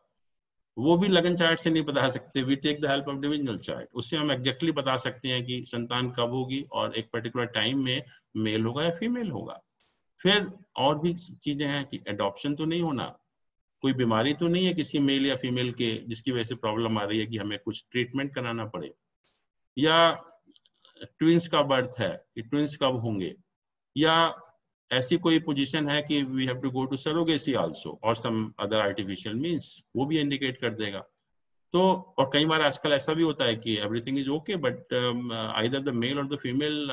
वो भी लगन चार्ट से नहीं बता सकते। We take the help of divisional chart, उससे हम एग्जैक्टली बता सकते हैं कि संतान कब होगी और एक पर्टिकुलर टाइम में मेल होगा या फीमेल होगा। फिर और भी चीजें हैं कि एडॉप्शन तो नहीं होना, कोई बीमारी तो नहीं है किसी मेल या फीमेल के जिसकी वजह से प्रॉब्लम आ रही है कि हमें कुछ ट्रीटमेंट कराना पड़े, या ट्विंस का बर्थ है कि ट्विंस कब होंगे, या ऐसी कोई पोजीशन है कि we have to go to surrogacy also और सम अदर आर्टिफिशियल मींस, वो भी इंडिकेट कर देगा। तो और कई बार आजकल ऐसा भी होता है कि everything is okay but either the male और the female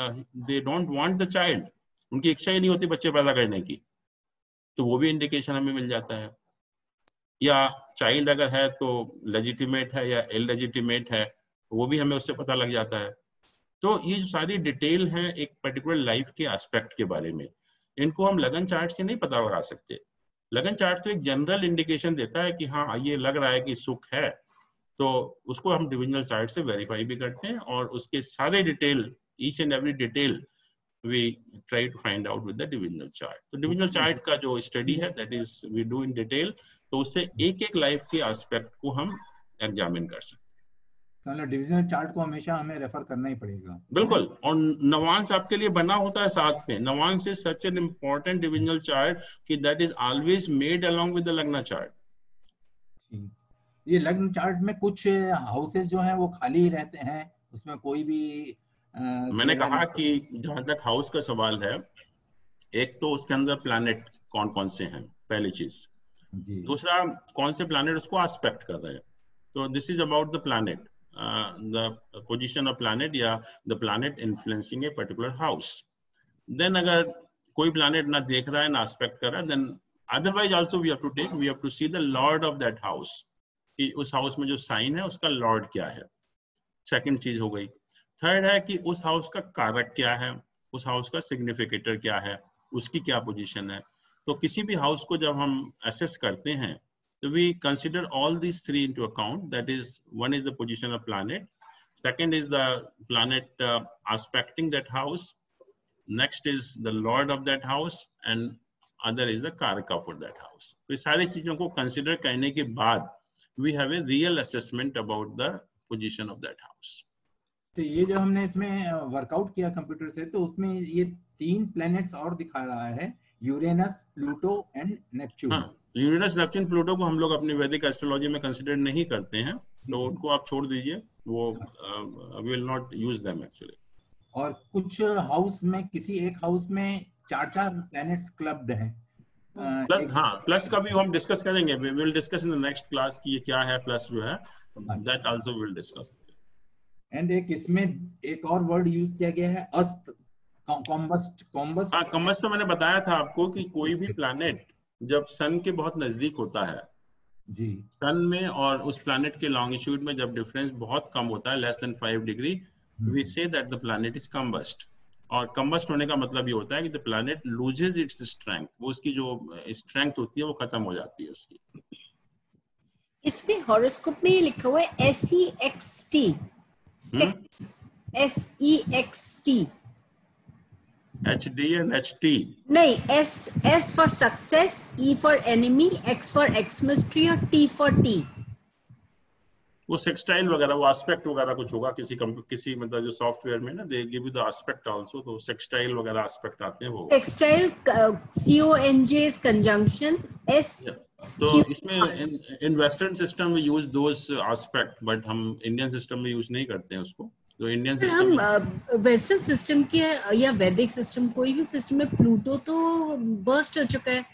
they don't want the child, उनकी इच्छा ही नहीं होती बच्चे पैदा करने की, तो वो भी इंडिकेशन हमें मिल जाता है। या चाइल्ड अगर है तो लेजिटिमेट है या इललेजिटिमेट है, वो भी हमें उससे पता लग जाता है। तो ये जो सारी डिटेल है एक पर्टिकुलर लाइफ के एस्पेक्ट के बारे में, इनको हम लगन चार्ट से नहीं पता लगा सकते। लगन चार्ट तो एक जनरल इंडिकेशन देता है कि हाँ ये लग रहा है कि सुख है, तो उसको हम डिविजनल चार्ट से वेरीफाई भी करते हैं और उसके सारे detail, each and every detail we try to find out with the divisional chart. तो डिविजनल चार्ट का जो स्टडी है that is we do in detail, तो उससे एक एक लाइफ के एस्पेक्ट को हम एग्जामिन कर सकते हैं। डिविजनल चार्ट को हमेशा हमें रेफर करना ही पड़ेगा, बिल्कुल। और नवांश आपके लिए बना होता है साथ में। Navamsa is such an important divisional chart कि that is always made along with the लग्न चार्ट। ये लग्न चार्ट में कुछ हाउसेस जो हैं वो खाली रहते हैं, उसमें कोई भी मैंने कहा कि जहां तक हाउस का सवाल है, एक तो उसके अंदर प्लैनेट कौन कौन से हैं पहली चीज, दूसरा कौन से प्लैनेट उसको एस्पेक्ट कर रहे हैं। तो this is about the planet, the position of planet या the planet influencing a particular house. Then अगर कोई planet ना देख रहा है ना aspect कर रहा है, then otherwise also we have to see the lord of that house कि उस house में जो sign है उसका lord क्या है। Second चीज हो गई। Third है कि उस house का कारक क्या है, उस house का significator क्या है, उसकी क्या position है। तो किसी भी house को जब हम assess करते हैं so we consider all these three into account, that is one is the position of planet, second is the planet aspecting that house, next is the lord of that house and other is the karaka for that house. So these सारी चीजों को consider करने के बाद we have a real assessment about the position of that house. तो ये जो हमने इसमें वर्कआउट किया कंप्यूटर से, तो उसमें ये तीन प्लैनेट्स और दिखा रहा है, Uranus, Pluto and Neptune. Uranus Neptune Pluto को हम लोग अपनी वैदिक एस्ट्रोलॉजी में कंसिडर नहीं करते हैं, तो उनको आप छोड़ दीजिए, वो we will not use them actually. और कुछ हाउस में, किसी एक हाउस में चार प्लैनेट्स क्लब्ड हैं प्लस, हाँ प्लस का भी हम डिस्कस करेंगे, we will discuss in the next class कि ये क्या है प्लस जो है, that also we will discuss. And एक इसमें एक और वर्ड यूज किया गया है अस्त, कॉम्बस्ट। हाँ कॉम्बस्ट तो मैंने बताया था आपको कि कोई भी प्लैनेट जब सन के बहुत नजदीक होता है जी, सन में और उस प्लैनेट के लॉन्गिट्यूड में जब डिफरेंस बहुत कम होता है, less than 5 degree, we say that the planet is combust. और कम्बस्ट होने का मतलब ये होता है कि the planet loses its strength, वो उसकी जो स्ट्रेंथ होती है वो खत्म हो जाती है उसकी। इसमें हॉरोस्कोप में लिखा हुआ है SEXT, SEXT, HD and HT, नहीं, S for success, E for enemy, X for X-mystery और T for T। वो sextile वगैरह, वो aspect वगैरह कुछ होगा किसी मतलब जो software में ना they give you the aspect also, तो sextile वगैरह aspect आते हैं वो। Sextile, CONJ's conjunction, S। तो इसमें in Western system we use those aspect, but हम Indian system में use नहीं करते हैं उसको। तो इंडियन सिस्टम, हम वेस्टर्न सिस्टम के या वैदिक सिस्टम, कोई भी सिस्टम में प्लूटो तो बर्स्ट हो चुका है,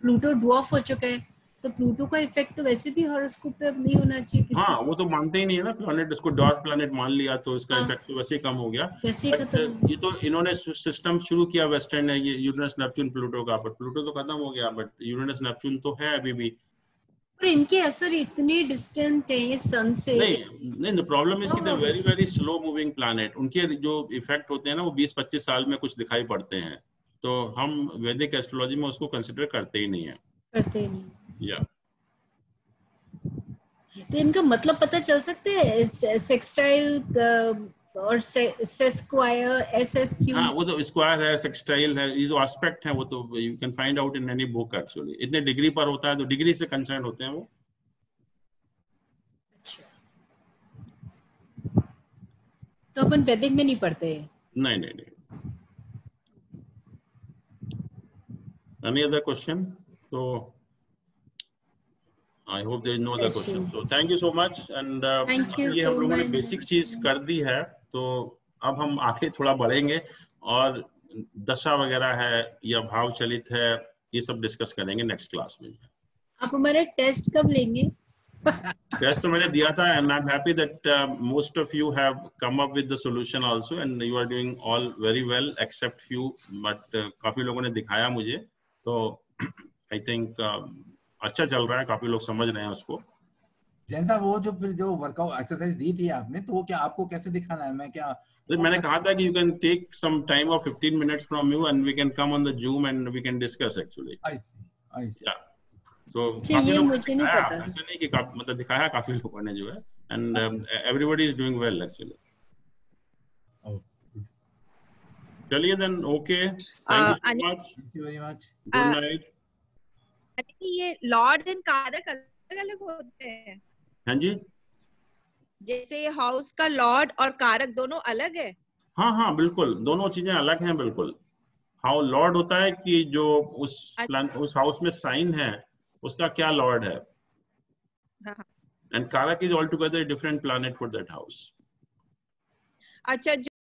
प्लूटो ड्वार्फ हो चुका है, तो प्लूटो का इफेक्ट तो वैसे भी हॉरोस्कोप पे अब नहीं होना चाहिए। हाँ वो तो मानते ही नहीं है ना, प्लैनेट उसको डॉट प्लैनेट मान लिया तो इसका इफेक्ट तो वैसे ही कम हो गया। ये तो इन्होंने सिस्टम शुरू किया वेस्टर्न है, ये यूरेनस नेपच्यून प्लूटो का, बट प्लूटो तो खत्म हो गया, बट यूरेनस नेपच्यून तो है अभी भी। इनके असर इतने डिस्टेंट हैं सन से। नहीं, प्रॉब्लम इज कि they very very slow moving planet, उनके जो इफेक्ट होते हैं ना वो 20-25 साल में कुछ दिखाई पड़ते हैं, तो हम वैदिक एस्ट्रोलॉजी में उसको कंसीडर करते ही नहीं है, करते नहीं। या तो इनका मतलब पता चल सकता है, सेक्सटाइल और स्क्वायर, SSQ। हाँ वो तो स्क्वायर है, सेक्सटाइल है, ये जो एस्पेक्ट है वो तो you can find out in any book actually. इतने डिग्री पर होता है, तो डिग्री से कंसर्न होते हैं वो। अच्छा, तो अपन वैदिक में नहीं पढ़ते। नहीं। Any other question? तो I hope there is no other question. So thank you so much and ये हम लोगों ने बेसिक चीज कर दी है, तो अब हम आगे थोड़ा बढ़ेंगे और दशा वगैरह है या भाव चलित है, ये सब डिस्कस करेंगे नेक्स्ट क्लास में। आप हमारे टेस्ट कब लेंगे? टेस्ट तो मैंने दिया था and I'm happy that most of you have come up with the solution also and you are doing all very well except few, but काफी लोगों ने दिखाया मुझे, तो I think अच्छा चल रहा है, काफी लोग समझ रहे हैं उसको। जैसा वो जो फिर जो वर्कआउट एक्सरसाइज दी थी आपने, तो वो क्या आपको कैसे दिखाना है? मैं क्या तो मैंने कहा था कि you can take some time of 15 minutes from you and we can come on the Zoom and we can discuss actually. I see या तो काफी लोग, मुझे नहीं पता, ऐसा नहीं कि मतलब दिखाया काफी लोगों ने जो है, and everybody is doing well actually. चलिए then, okay, thank you very much, good night. ये लॉर्ड एंड कारक अलग अलग होते हैं? हाँ जी, जैसे हाउस का लॉर्ड और कारक दोनों अलग है। हाँ हाँ बिल्कुल, दोनों चीजें अलग हैं बिल्कुल। हाउ लॉर्ड होता है कि जो उस हाउस में साइन है उसका क्या लॉर्ड है, एंड कारक is all together different planet for that house. अच्छा।